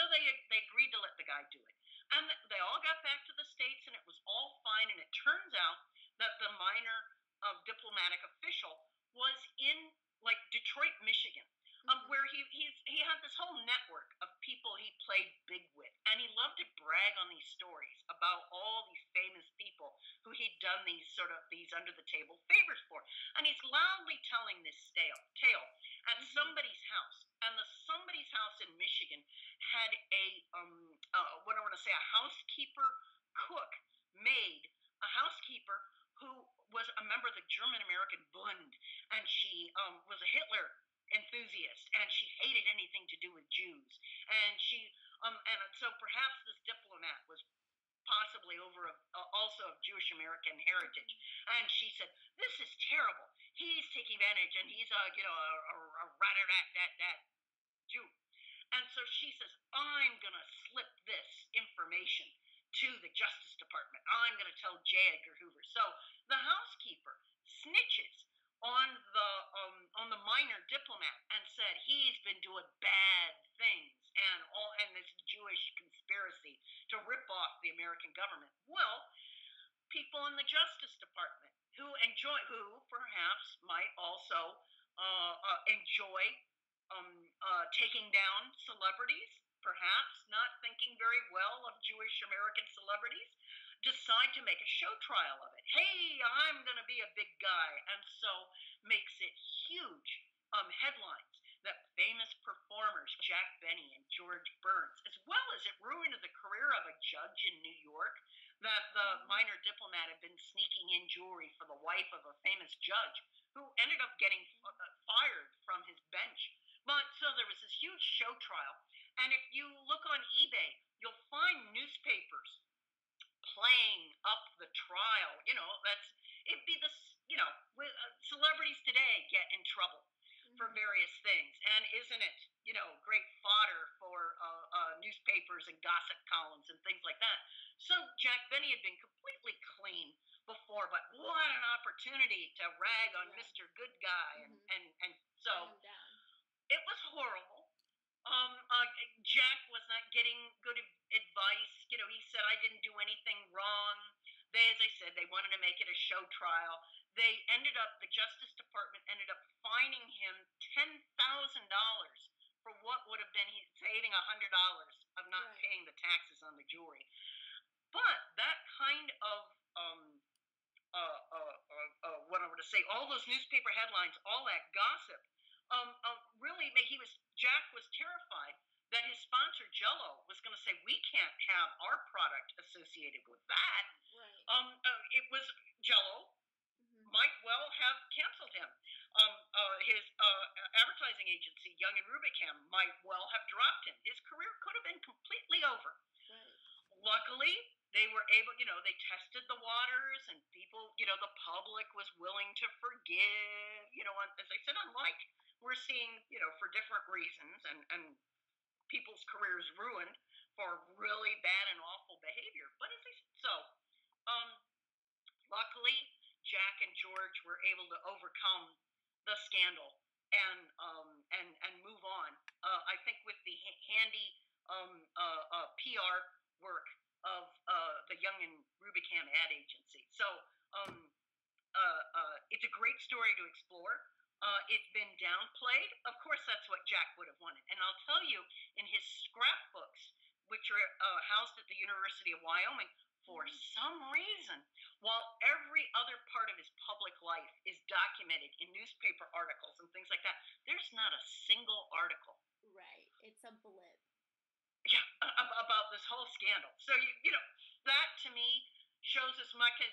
they agreed to let the guy do it, and they all got back to the States, and it was all fine. And it turns out that the minor diplomatic official was in like Detroit, Michigan. Where he had this whole network of people he played big with, and he loved to brag on these stories about all these famous people who he'd done these under the table favors for. And he's loudly telling this tale at somebody's house, and the somebody's house in Michigan had a housekeeper cook maid, a housekeeper who was a member of the German American Bund, and she was a Hitler enthusiast, and she hated anything to do with Jews, and she and so perhaps this diplomat was possibly also of Jewish American heritage, and she said, "This is terrible. He's taking advantage, and he's a rat Jew," and so she says, "I'm gonna slip this information to the Justice Department. I'm gonna tell J. Edgar Hoover." So the housekeeper snitches on the minor diplomat and said he's been doing bad things and this Jewish conspiracy to rip off the American government. Well, people in the Justice Department who perhaps might also enjoy taking down celebrities, perhaps not thinking very well of Jewish American celebrities, decide to make a show trial of it. Hey, I'm going to be a big guy. And so makes it huge headlines that famous performers, Jack Benny and George Burns, as well as it ruined the career of a judge in New York, that the minor diplomat had been sneaking in jewelry for the wife of a famous judge who ended up getting fired from his bench. But so there was this huge show trial. And if you look on eBay, you'll find newspapers playing up the trial. It'd be this, celebrities today get in trouble for various things. And isn't it, great fodder for newspapers and gossip columns and things like that. So Jack Benny had been completely clean before, but what an opportunity to rag on Mr. Good Guy. And so it was horrible. Jack was not getting good advice. He said, I didn't do anything wrong. They, as I said, they wanted to make it a show trial. They ended up, the Justice Department ended up fining him $10,000 for what would have been he saving $100 of not paying the taxes on the jewelry. But that kind of, all those newspaper headlines, all that gossip, Jack was terrified that his sponsor Jell-O was going to say, we can't have our product associated with that. Right. It was Jell-O might well have canceled him. His advertising agency, Young and Rubicam, might well have dropped him. His career could have been completely over. Right. Luckily, they were able, they tested the waters, and people, the public was willing to forgive, as I said, unlike we're seeing, for different reasons, and people's careers ruined for really bad and awful behavior. But as I said, luckily, Jack and George were able to overcome the scandal and move on. I think with the handy PR work of the Young and Rubicam ad agency. So it's a great story to explore. It's been downplayed. Of course, that's what Jack would have wanted. And I'll tell you, in his scrapbooks, which are housed at the University of Wyoming, for some reason, while every other part of his public life is documented in newspaper articles and things like that, there's not a single article. Right. It's a blip. Yeah, about this whole scandal. So, you know, that to me shows as much as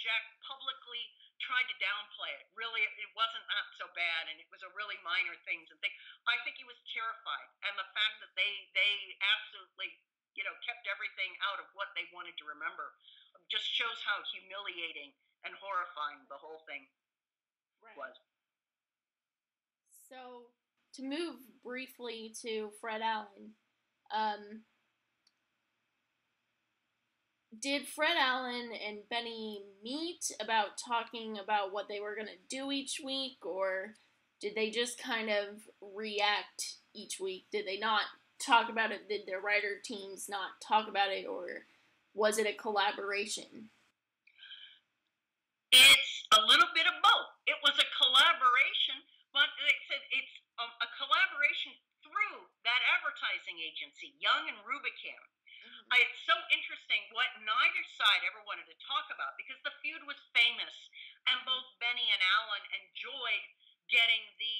Jack publicly tried to downplay it. Really, it wasn't not so bad, and it was a really minor things and things. I think he was terrified, and the fact that they absolutely, you know, kept everything out of what they wanted to remember just shows how humiliating and horrifying the whole thing was. So, to move briefly to Fred Allen, did Fred Allen and Benny meet about talking about what they were going to do each week, or did they just kind of react each week? Did they not talk about it? Did their writer teams not talk about it, or was it a collaboration? It's a little bit of both. It was a collaboration, but they said it's a collaboration through that advertising agency, Young and Rubicam. Mm-hmm. It's so interesting what neither side ever wanted to talk about, because the feud was famous, and both Benny and Allen enjoyed getting the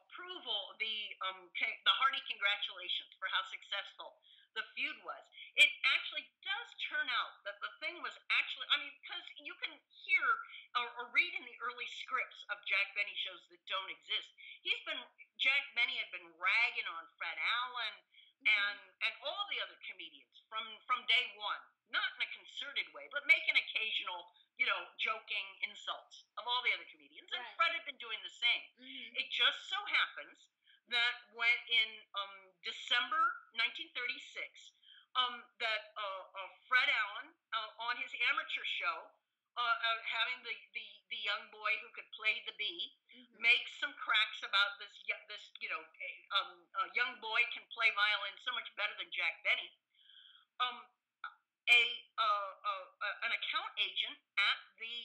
approval, the hearty congratulations for how successful the feud was. It actually does turn out that the thing was actually, I mean, because you can hear or read in the early scripts of Jack Benny shows that don't exist, Jack Benny had been ragging on Fred Allen, and all the other comedians from day one, not in a concerted way, but making occasional, you know, joking insults of all the other comedians. Right. And Fred had been doing the same. Mm-hmm. It just so happens that when in December 1936, that Fred Allen, on his amateur show, having the young boy who could play the bee, mm-hmm. makes some cracks about this a young boy can play violin so much better than Jack Benny. An account agent at the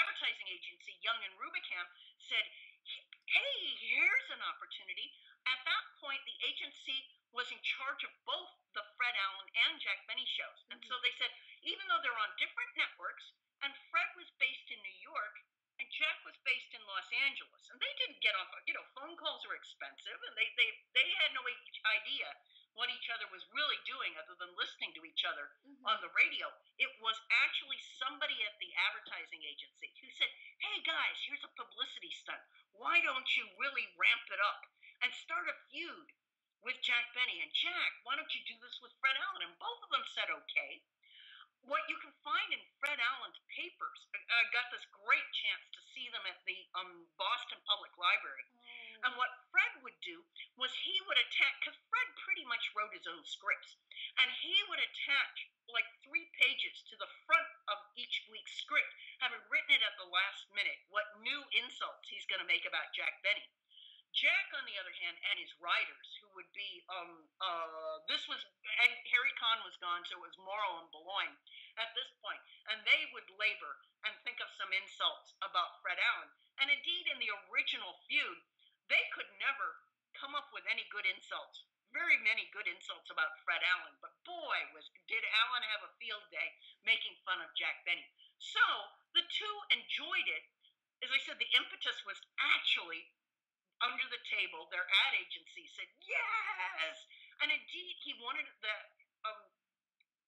advertising agency Young and Rubicam said, "Hey, here's an opportunity." At that point, the agency was in charge of both the Fred Allen and Jack Benny shows. And so they said, even though they're on different networks, and Fred was based in New York, and Jack was based in Los Angeles, and they didn't get off, you know, phone calls were expensive, and they had no idea what each other was really doing other than listening to each other on the radio. It was actually somebody at the advertising agency who said, "Hey guys, here's a publicity stunt. Why don't you really ramp it up and start a feud with Jack Benny? And Jack, why don't you do this with Fred Allen?" And both of them said, okay. What you can find in Fred Allen's papers, I got this great chance to see them at the Boston Public Library. And what Fred would do was he would attach, because Fred pretty much wrote his own scripts, and he would attach like 3 pages to the front of each week's script, having written it at the last minute, what new insults he's going to make about Jack Benny. Jack, on the other hand, and his writers, who would be, and Harry Conn was gone, so it was Morrow and Boulogne at this point, and they would labor and think of some insults about Fred Allen. And indeed, in the original feud, they could never come up with any good insults, very many good insults about Fred Allen, but boy, did Allen have a field day making fun of Jack Benny. So the two enjoyed it. As I said, the impetus was actually under the table. Their ad agency said yes, and indeed,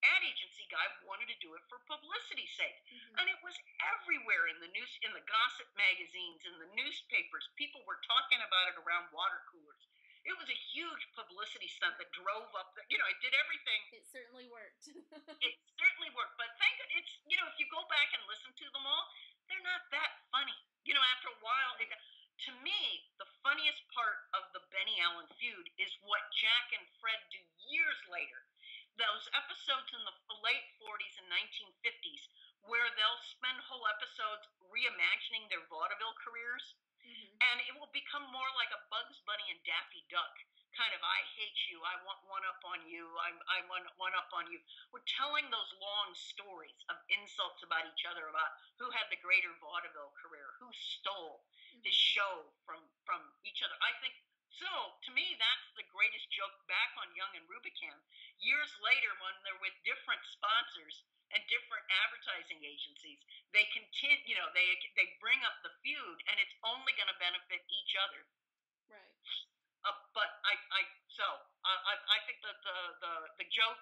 ad agency guy wanted to do it for publicity's sake, and it was everywhere in the news, in the gossip magazines, in the newspapers. People were talking about it around water coolers. It was a huge publicity stunt that drove up the, you know, it did everything. It certainly worked. It certainly worked, but thank God, it's, you know, if you go back and listen to them all, they're not that funny. You know, after a while, to me, the funniest part of the Benny Allen feud is what Jack and Fred do years later. Those episodes in the late 40s and 1950s where they'll spend whole episodes reimagining their vaudeville careers. Mm-hmm. And it will become more like a Bugs Bunny and Daffy Duck kind of, I hate you, I want one up on you, I want one up on you. We're telling those long stories of insults about each other, about who had the greater vaudeville career, who stole mm-hmm. his show from each other. I think, so to me, that's the greatest joke back on Young and Rubicam. Years later, when they're with different sponsors and different advertising agencies, they continue, you know, they bring up the feud, and it's only going to benefit each other. Right. But I think that the joke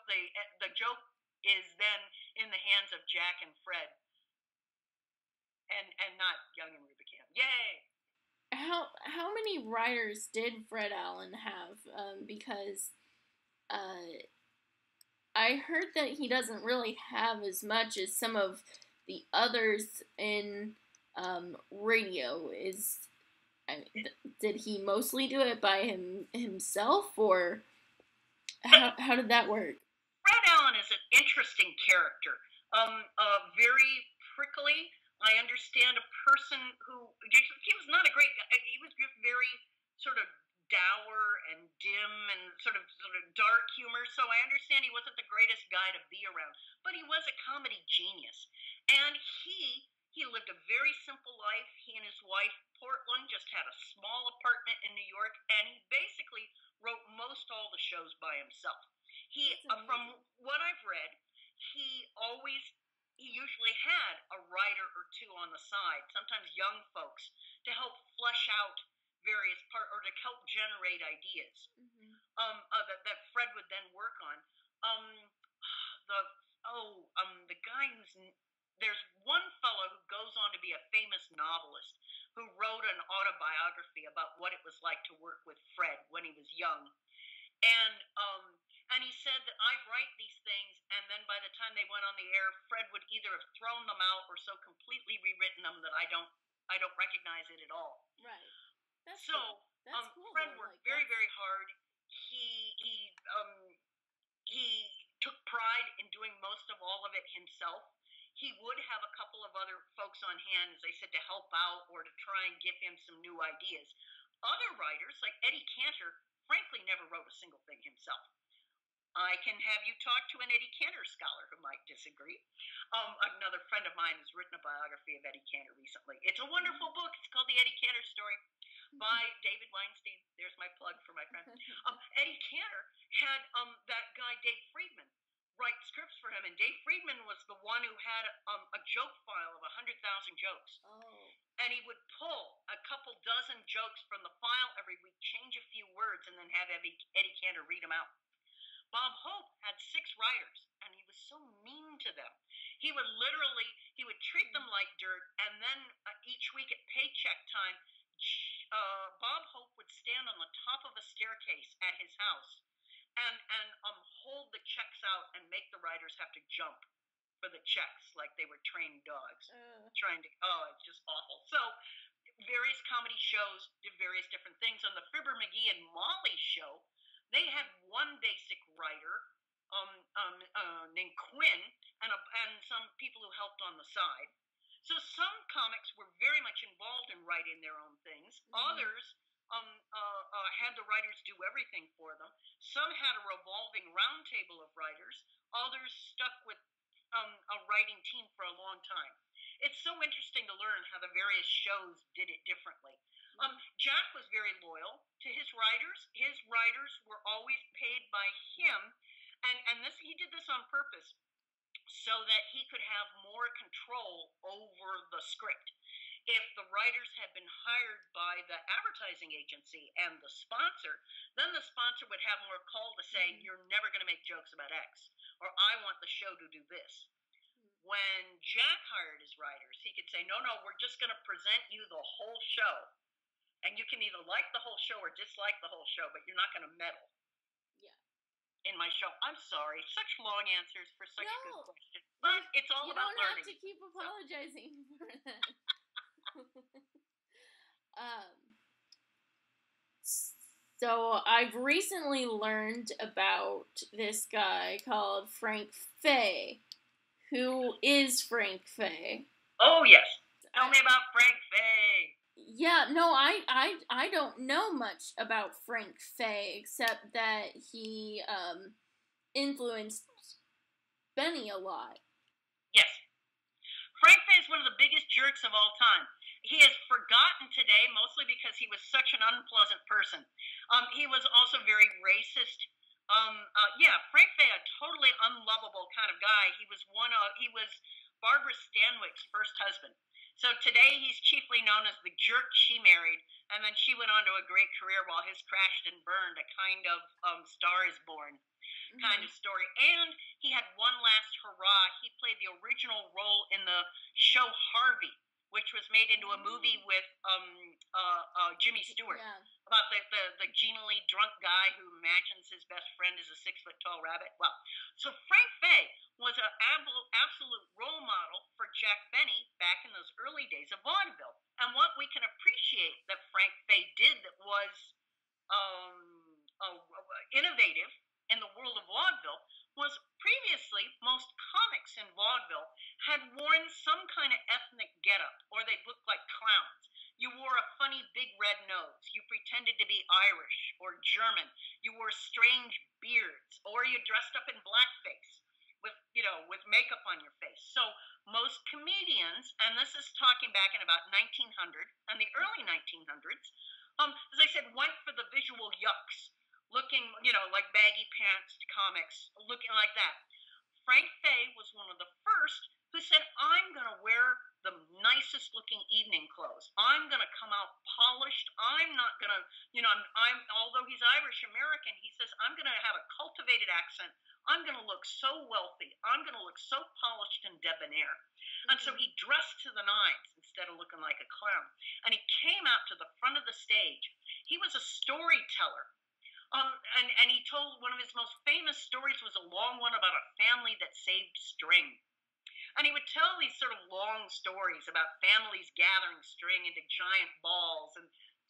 is then in the hands of Jack and Fred, and not Young and Rubicam. Yay. How many writers did Fred Allen have? Because I heard that he doesn't really have as much as some of the others in radio. Did he mostly do it by himself, or how did that work? Fred Allen is an interesting character, very prickly. I understand a person who, he was not a great guy. He was very sort of dour and dim and sort of dark humor. So I understand he wasn't the greatest guy to be around, but he was a comedy genius. And he lived a very simple life. He and his wife, Portland, just had a small apartment in New York, and he basically wrote most all the shows by himself. From what I've read, he usually had a writer or two on the side, sometimes young folks, to help flesh out various parts or to help generate ideas mm-hmm. that Fred would then work on. The guy who's there's one fellow who goes on to be a famous novelist who wrote an autobiography about what it was like to work with Fred when he was young, and he said that I'd write these things, and then by the time they went on the air, Fred would either have thrown them out or so completely rewritten them that I don't recognize it at all. Right. That's cool. Fred worked very, very hard. He took pride in doing most of all of it himself. He would have a couple of other folks on hand, as I said, to help out or to try and give him some new ideas. Other writers, like Eddie Cantor, frankly never wrote a single thing himself. I can have you talk to an Eddie Cantor scholar who might disagree. Another friend of mine has written a biography of Eddie Cantor recently. It's a wonderful book. It's called The Eddie Cantor Story by David Weinstein. There's my plug for my friend. Eddie Cantor had that guy Dave Friedman write scripts for him, and Dave Friedman was the one who had a joke file of 100,000 jokes. Oh. And he would pull a couple dozen jokes from the file every week, change a few words, and then have Eddie Cantor read them out. Bob Hope had 6 writers, and he was so mean to them. He would treat them like dirt, and then each week at paycheck time, Bob Hope would stand on the top of a staircase at his house and hold the checks out and make the writers have to jump for the checks like they were trained dogs. It's just awful. So various comedy shows did various different things. On the Fibber, McGee and Molly show, they had one basic writer named Quinn and some people who helped on the side. So some comics were very much involved in writing their own things. Mm-hmm. Others had the writers do everything for them. Some had a revolving round table of writers. Others stuck with a writing team for a long time. It's so interesting to learn how the various shows did it differently. Jack was very loyal to his writers. His writers were always paid by him, and he did this on purpose so that he could have more control over the script. If the writers had been hired by the advertising agency and the sponsor, then the sponsor would have more call to say, mm-hmm. you're never going to make jokes about X, or I want the show to do this. When Jack hired his writers, he could say, no, we're just going to present you the whole show. And you can either like the whole show or dislike the whole show, but you're not going to meddle in my show. I'm sorry. Such long answers for such good questions. But it's all about learning. You don't have to keep apologizing for that. So I've recently learned about this guy called Frank Fay. Who is Frank Fay? Oh, yes. Tell me about Frank Fay. Yeah, no, I don't know much about Frank Fay, except that he influenced Benny a lot. Yes. Frank Fay is one of the biggest jerks of all time. He is forgotten today, mostly because he was such an unpleasant person. He was also very racist. Frank Fay, a totally unlovable kind of guy. He was Barbara Stanwyck's first husband. So today he's chiefly known as the jerk she married, and then she went on to a great career while his crashed and burned, a kind of Star is Born kind of story. And he had one last hurrah. He played the original role in the show Harvey, which was made into a movie with Jimmy Stewart. Yeah. About the genially drunk guy who imagines his best friend is a 6-foot-tall rabbit. Well, so Frank Fay was an absolute role model for Jack Benny back in those early days of vaudeville. And what we can appreciate that Frank Fay did that was innovative in the world of vaudeville was previously most comics in vaudeville had worn some kind of ethnic getup, or they looked like clowns. You wore a funny big red nose. You pretended to be Irish or German. You wore strange beards, or you dressed up in blackface with makeup on your face. So most comedians, and this is talking back in about 1900 and the early 1900s, as I said, went for the visual yucks, looking, like baggy pants comics, looking like that. Frank Fay was one of the first who said, I'm going to wear the nicest looking evening clothes. I'm going to come out polished. I'm not going to, although he's Irish American, he says, I'm going to have a cultivated accent. I'm going to look so wealthy. I'm going to look so polished and debonair. Mm-hmm. And so he dressed to the nines instead of looking like a clown. And he came out to the front of the stage. He was a storyteller. And he told one of his most famous stories was a long one about a family that saved string. And he would tell these sort of long stories about families gathering string into giant balls. And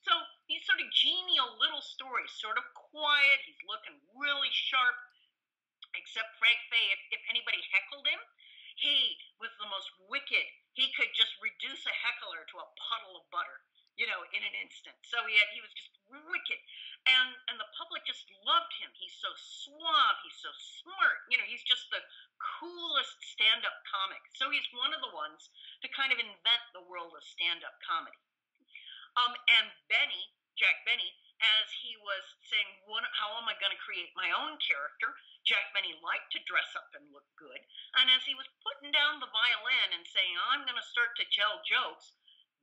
so these sort of genial little stories, sort of quiet. He's looking really sharp, except Frank Fay. If anybody heckled him, he was the most wicked. He could just reduce a heckler to a puddle of butter, in an instant. So he was just wicked. And the public just loved him. He's so suave. He's so smart. He's just the coolest stand-up comic. So he's one of the ones to kind of invent the world of stand-up comedy. And Benny, Jack Benny, as he was saying, how am I going to create my own character? Jack Benny liked to dress up and look good. And as he was putting down the violin and saying, I'm going to start to tell jokes,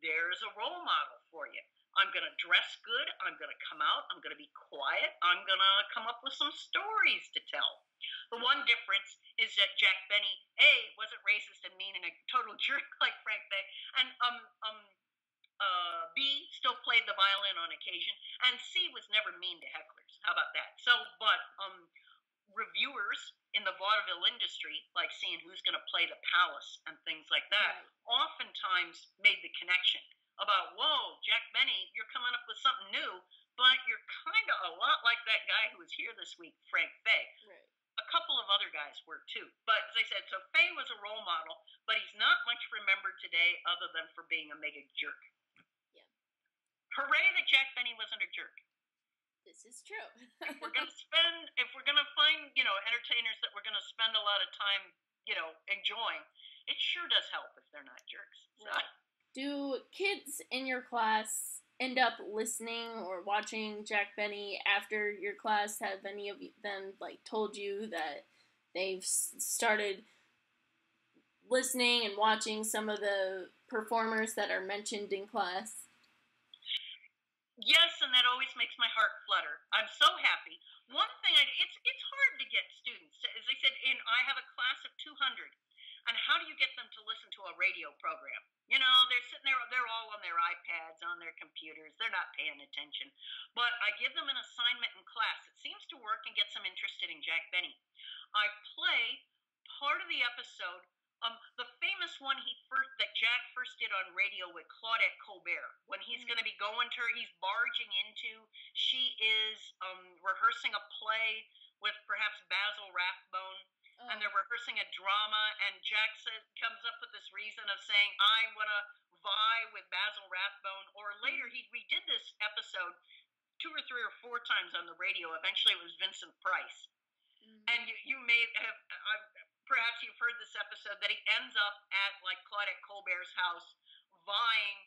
there's a role model for you. I'm going to dress good. I'm going to come out. I'm going to be quiet. I'm going to come up with some stories to tell. The one difference is that Jack Benny, A, wasn't racist and mean and a total jerk like Frank Fay, and B, still played the violin on occasion, and C, was never mean to hecklers. How about that? So, but reviewers in the vaudeville industry, like seeing who's going to play the palace and things like that, oftentimes made the connection. About, whoa, Jack Benny, you're coming up with something new, but you're kind of a lot like that guy who was here this week, Frank Fay. Right. A couple of other guys were, too. But as I said, so Fay was a role model, but he's not much remembered today other than for being a mega jerk. Yeah. Hooray that Jack Benny wasn't a jerk. This is true. If we're going to find, entertainers that we're going to spend a lot of time, enjoying, it sure does help if they're not jerks. So. Right. Do kids in your class end up listening or watching Jack Benny after your class? Have any of them told you that they've started listening and watching some of the performers that are mentioned in class? Yes, and that always makes my heart flutter. I'm so happy. One thing, it's hard to get students. As I said, I have a class of 200. And how do you get them to listen to a radio program? They're sitting there, they're all on their iPads, on their computers. They're not paying attention. But I give them an assignment in class. It seems to work and gets them interested in Jack Benny. I play part of the episode. The famous one that Jack first did on radio with Claudette Colbert, when he's going to be going to her, he's barging into, she is rehearsing a play with perhaps Basil Rathbone, and they're rehearsing a drama, and Jack comes up with this reason of saying, I want to vie with Basil Rathbone, or later, he redid this episode two or three or four times on the radio, eventually it was Vincent Price, and you may have, perhaps you've heard this episode, that he ends up at, like, Claudette Colbert's house, vying,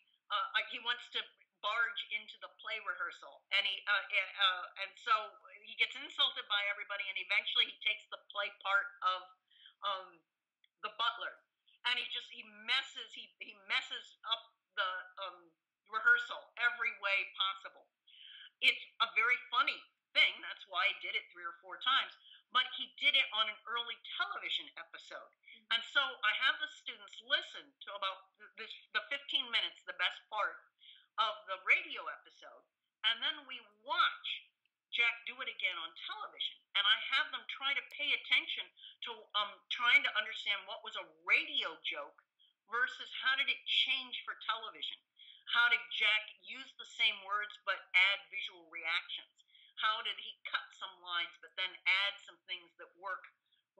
he wants to barge into the play rehearsal, and he, and so he gets insulted by everybody, and eventually he takes the play part of the butler, and he messes up the rehearsal every way possible. It's a very funny thing, that's why he did it three or four times, but he did it on an early television episode. And so I have the students listen to about the 15 minutes, the best part of the radio episode, and then we watch Jack do it again on television. And I have them try to pay attention to trying to understand what was a radio joke versus how did it change for television? How did Jack use the same words but add visual reactions? How did he cut some lines but then add some things that work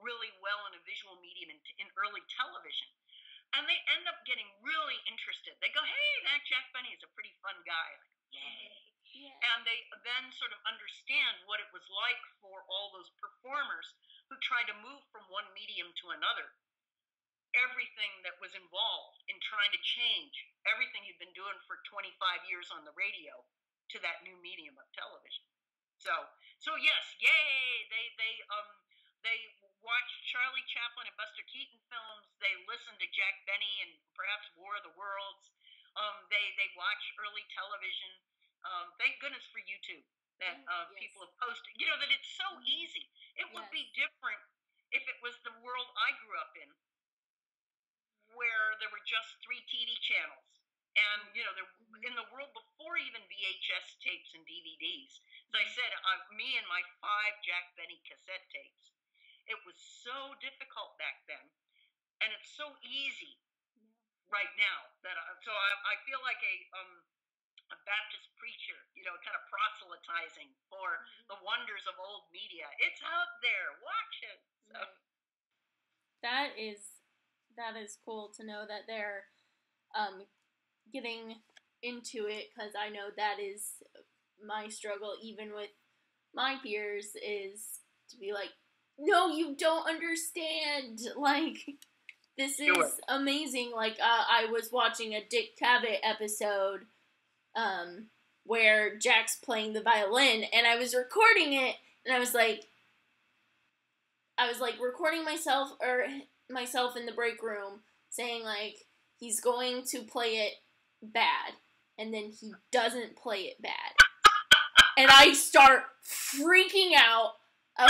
really well in a visual medium in early television? And they end up getting really interested. They go, hey, that Jack Benny is a pretty fun guy. Like, yay. Yeah. And they then sort of understand what it was like for all those performers who tried to move from one medium to another. Everything that was involved in trying to change everything you've been doing for 25 years on the radio to that new medium of television. So yes, yay! They watched Charlie Chaplin and Buster Keaton films. They listened to Jack Benny and perhaps War of the Worlds. They watched early television. Thank goodness for YouTube that yes. People have posted. You know that it's so easy. It would be different if it was the world I grew up in, where there were just 3 TV channels. And, you know, in the world before even VHS tapes and DVDs, as I said, me and my 5 Jack Benny cassette tapes, it was so difficult back then. And it's so easy right now. So I feel like a Baptist preacher, you know, kind of proselytizing for the wonders of old media. It's out there. Watch it. So. Right. That is cool to know that they're getting into it, because I know that is my struggle even with my peers, is to be like, no, you don't understand, like, this is amazing. Like, I was watching a Dick Cavett episode where Jack's playing the violin, and I was recording it, and I was like recording myself in the break room saying, like, he's going to play it bad, and then he doesn't play it bad. And I start freaking out. A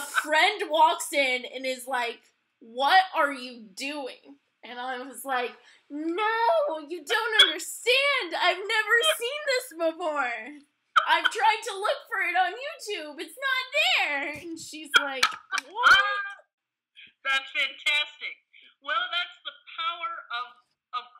friend walks in and is like, what are you doing? And I was like, no, you don't understand. I've never seen this before. I've tried to look for it on YouTube. It's not there. And she's like, what? That's fantastic. Well, that's the power of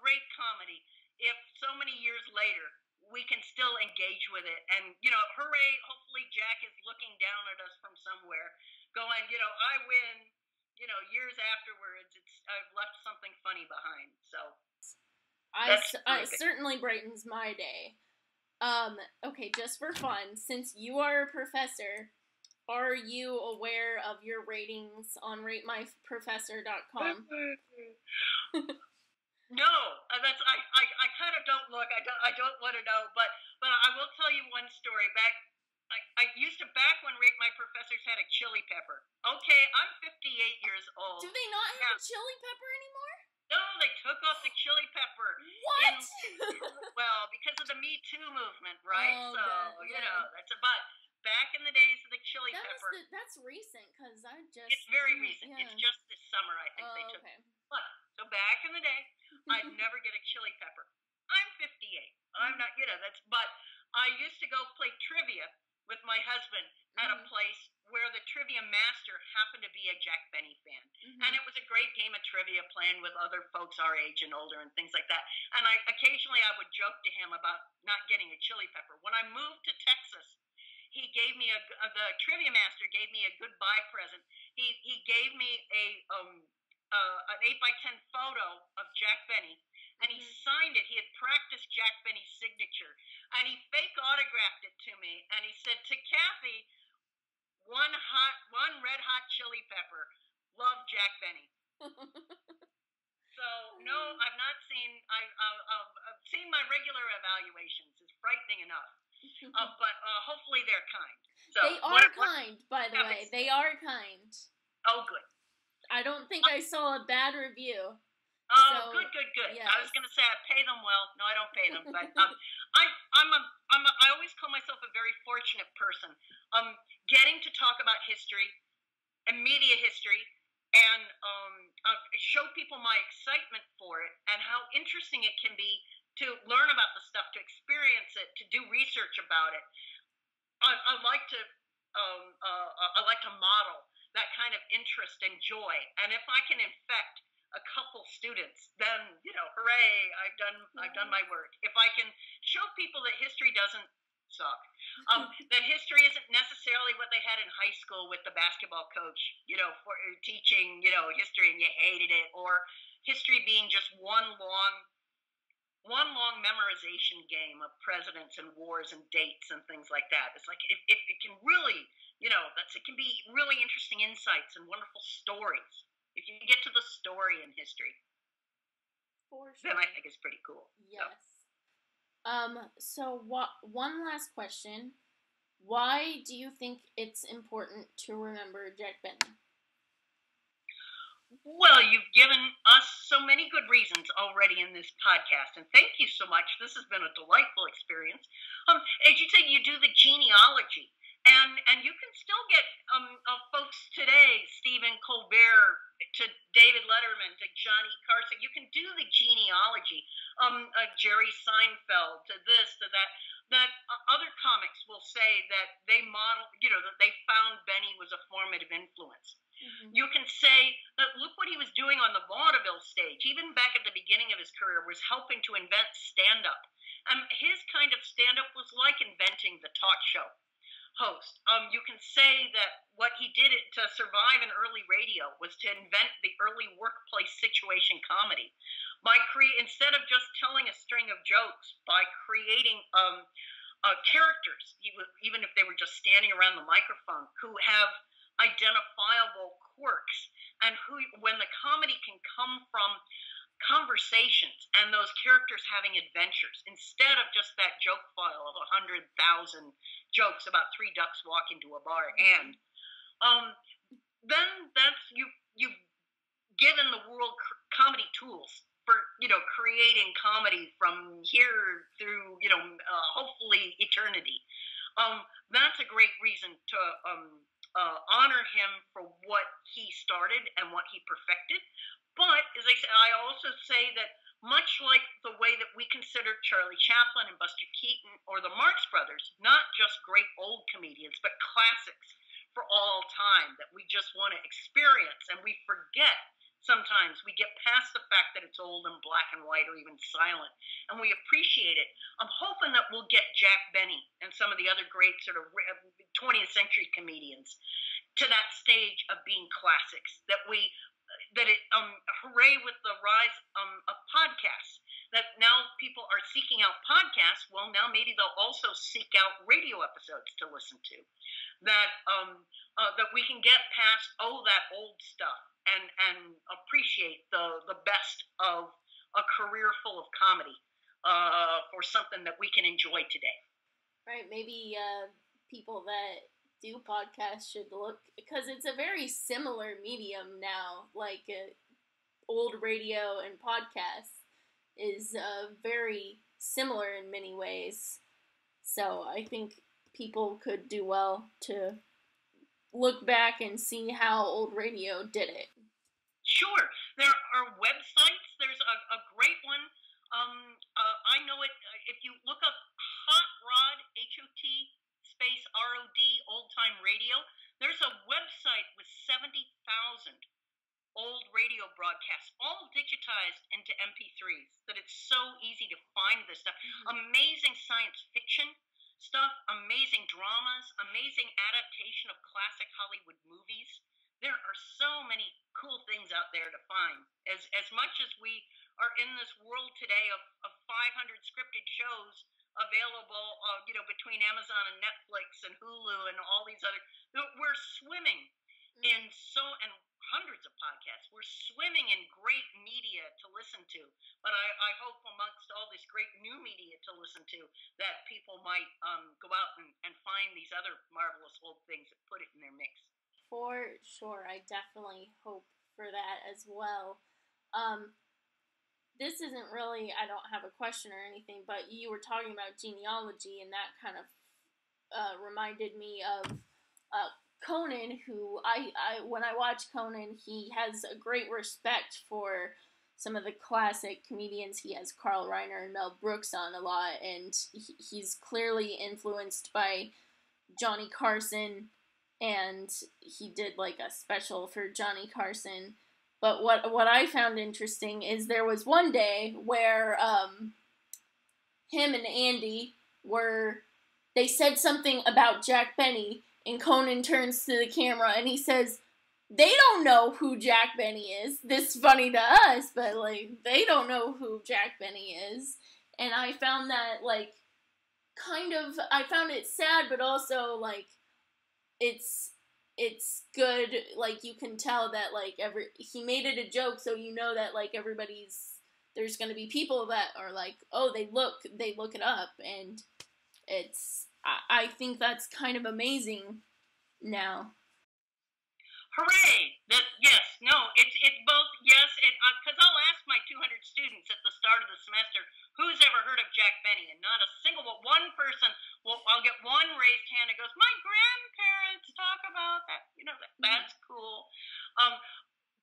great comedy. If so many years later, we can still engage with it. And, you know, hooray, hopefully Jack is looking down at us from somewhere going, you know, I win, you know, years afterwards. I've left something funny behind. So it certainly brightens my day. Okay, just for fun, since you are a professor, are you aware of your ratings on ratemyprofessor.com? No, that's I kind of don't look. I don't want to know, but I will tell you one story. Back when Rate My Professors had a chili pepper. Okay, I'm 58 years old. Do they not have a chili pepper anymore? No, they took off the chili pepper. What? Well, because of the Me Too movement, right? Oh, so, you know, that's about back in the days of the chili pepper. That's recent, because I just... It's very recent. Yeah. It's just this summer, I think they took it. Look, so back in the day, I'd never get a chili pepper. I'm 58. I'm not, you know, but I used to go play trivia with my husband at a place where the trivia master happened to be a Jack Benny fan. Mm-hmm. And it was a great game of trivia playing with other folks our age and older and things like that. And occasionally I would joke to him about not getting a chili pepper. When I moved to Texas, he gave me the trivia master gave me a goodbye present. He gave me an 8x10 photo of Jack Benny, and he signed it. He had practiced Jack Benny's signature, and he fake autographed it to me, and he said, "To Kathy, one red hot chili pepper. Love, Jack Benny." So no, I've not seen. I've seen my regular evaluations. It's frightening enough. But hopefully they're kind. So, they are kind, by the way. They are kind. Oh, good. I don't think I saw a bad review. Oh, so, good. Yes. I was going to say I pay them well. No, I don't pay them, but I always call myself a very fortunate person. Getting to talk about history and media history and show people my excitement for it and how interesting it can be to learn about the stuff, to experience it, to do research about it. I like to model that kind of interest and joy, and if I can infect a couple students, then, you know, hooray, I've done my work. If I can show people that history doesn't suck, that history isn't necessarily what they had in high school with the basketball coach, you know, for teaching, you know, history and you hated it, or history being just one long memorization game of presidents and wars and dates and things like that. It's like, if it can really, you know, it can be really interesting insights and wonderful stories. If you get to the story in history, for sure, then I think it's pretty cool. Yes. So, one last question. Why do you think it's important to remember Jack Benny? Well, you've given us so many good reasons already in this podcast, and thank you so much. This has been a delightful experience. As you say, you do the genealogy. And you can still get folks today, Stephen Colbert to David Letterman to Johnny Carson. You can do the genealogy, Jerry Seinfeld to this, to that. That other comics will say that they model, you know, that they found Benny was a formative influence. Mm-hmm. You can say that look what he was doing on the vaudeville stage, even back at the beginning of his career, was helping to invent stand-up. His kind of stand-up was like inventing the talk show host. You can say that what he did to survive in early radio was to invent the early workplace situation comedy by instead of just telling a string of jokes, by creating characters, even if they were just standing around the microphone, who have identifiable quirks, and who, when the comedy can come from conversations and those characters having adventures, instead of just that joke file of 100,000 jokes about three ducks walk into a bar, and then you've given the world comedy tools for, you know, creating comedy from here through, you know, hopefully eternity. That's a great reason to honor him for what he started and what he perfected. But as I said, I also say that much like the way that we consider Charlie Chaplin and Buster Keaton or the Marx Brothers, not just great old comedians, but classics for all time that we just want to experience. And we forget sometimes, we get past the fact that it's old and black and white or even silent, and we appreciate it. I'm hoping that we'll get Jack Benny and some of the other great sort of 20th century comedians to that stage of being classics, hooray with the rise of podcasts, that now people are seeking out podcasts. Well, now maybe they'll also seek out radio episodes to listen to, that we can get past all that old stuff and appreciate the best of a career full of comedy for something that we can enjoy today. Right, maybe people that do podcasts should look, because it's a very similar medium now, like old radio and podcasts is very similar in many ways, so I think people could do well to look back and see how old radio did it. Sure, there are websites, there's a great one, I know it, if you look up Hot Rod, HOT, space ROD, old time radio. There's a website with 70,000 old radio broadcasts, all digitized into MP3s, that it's so easy to find this stuff. Mm-hmm. Amazing science fiction stuff, amazing dramas, amazing adaptation of classic Hollywood movies. There are so many cool things out there to find. As much as we are in this world today of 500 scripted shows available, you know, between Amazon and Netflix and Hulu and all these other, we're swimming in so, and hundreds of podcasts. We're swimming in great media to listen to, but I hope amongst all this great new media to listen to that people might go out and find these other marvelous old things and put it in their mix. For sure. I definitely hope for that as well. This isn't really, I don't have a question or anything, but you were talking about genealogy, and that kind of reminded me of Conan, who I when I watch Conan, he has a great respect for some of the classic comedians. He has Carl Reiner and Mel Brooks on a lot, and he's clearly influenced by Johnny Carson, and he did like a special for Johnny Carson. But what I found interesting is there was one day where him and Andy were, they said something about Jack Benny, and Conan turns to the camera and he says, they don't know who Jack Benny is. This is funny to us, but like, they don't know who Jack Benny is. And I found that like, kind of, I found it sad, but also like, it's good. Like, you can tell that like he made it a joke, so you know that like there's going to be people that are like, oh, they look it up, and it's, I think that's kind of amazing now. Hooray! Yes, no, it's both yes, and because I'll ask my 200 students at the start of the semester, who's ever heard of Jack Benny? And not a single one person. Well, I'll get one raised hand that goes, my grandparents talk about that. You know, that's cool.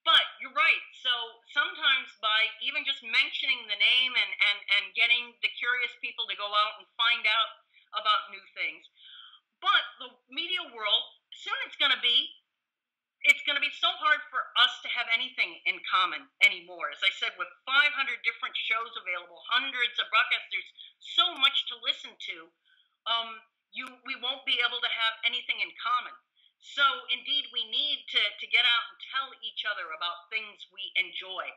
But you're right. So sometimes by even just mentioning the name and getting the curious people to go out and find out about new things. But the media world, soon it's going to be so hard for us to have anything in common anymore. As I said, with 500 different shows available, hundreds of broadcasts, there's so much to listen to, we won't be able to have anything in common. So indeed, we need to get out and tell each other about things we enjoy,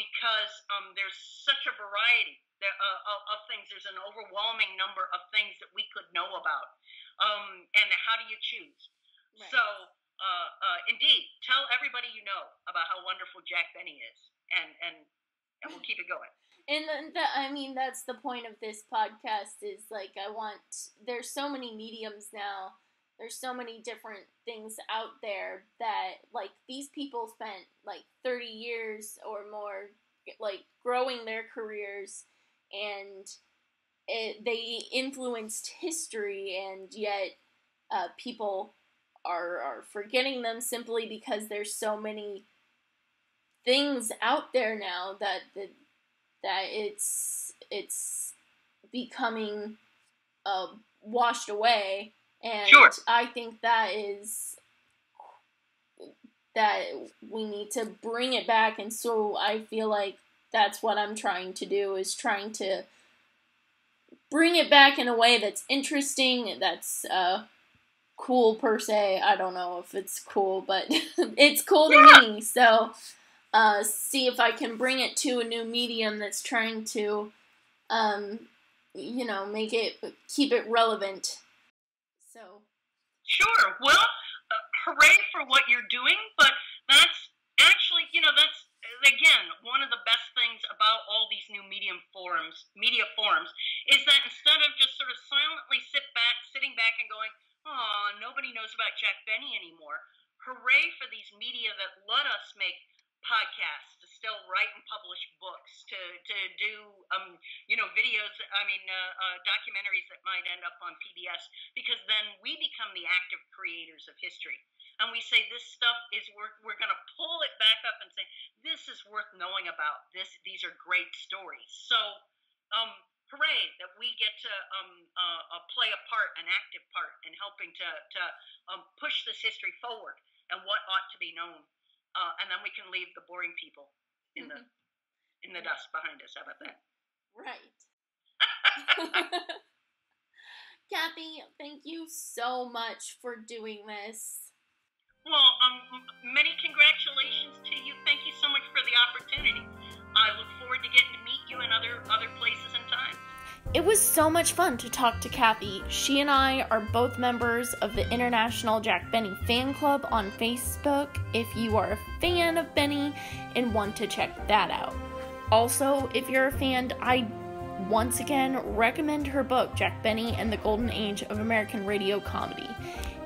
because there's such a variety of things. There's an overwhelming number of things that we could know about, and how do you choose? Right. So indeed, tell everybody you know about how wonderful Jack Benny is, and we'll keep it going. And I mean, that's the point of this podcast, is like, there's so many mediums now, there's so many different things out there that like these people spent like 30 years or more like growing their careers, and they influenced history, and yet people are forgetting them simply because there's so many things out there now that it's becoming washed away, and sure. I think that is that we need to bring it back, and so I feel like that's what I'm trying to do, is trying to bring it back in a way that's interesting, that's cool per se. I don't know if it's cool, but it's cool to me. So see if I can bring it to a new medium that's trying to, you know, make it, keep it relevant. So. Sure. Well, hooray for what you're doing, but that's actually, you know, that's, again, one of the best things about all these new media forums, is that instead of just sort of silently sitting back and going, oh, nobody knows about Jack Benny anymore, hooray for these media that let us make podcasts, to still write and publish books, to do, you know, videos, documentaries that might end up on PBS, because then we become the active creators of history. And we say this stuff is, we're going to pull it back up and say, this is worth knowing about. These are great stories. So hooray great that we get to play a part, an active part, in helping to push this history forward and what ought to be known. And then we can leave the boring people in the dust behind us. How about that? Right. Kathy, thank you so much for doing this. Well, many congratulations to you. Thank you so much for the opportunity. I look forward to getting to meet you in other places and times. It was so much fun to talk to Kathy. She and I are both members of the International Jack Benny Fan Club on Facebook if you are a fan of Benny and want to check that out. Also, if you're a fan, I once again recommend her book, Jack Benny and the Golden Age of American Radio Comedy.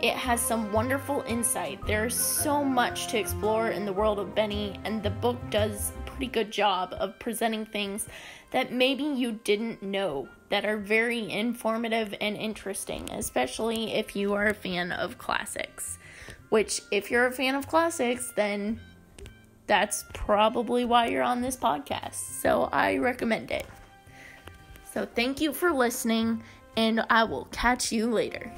It has some wonderful insight. There's so much to explore in the world of Benny, and the book does a pretty good job of presenting things that maybe you didn't know that are very informative and interesting, especially if you are a fan of classics. Which, if you're a fan of classics, then that's probably why you're on this podcast. So I recommend it. So thank you for listening, and I will catch you later.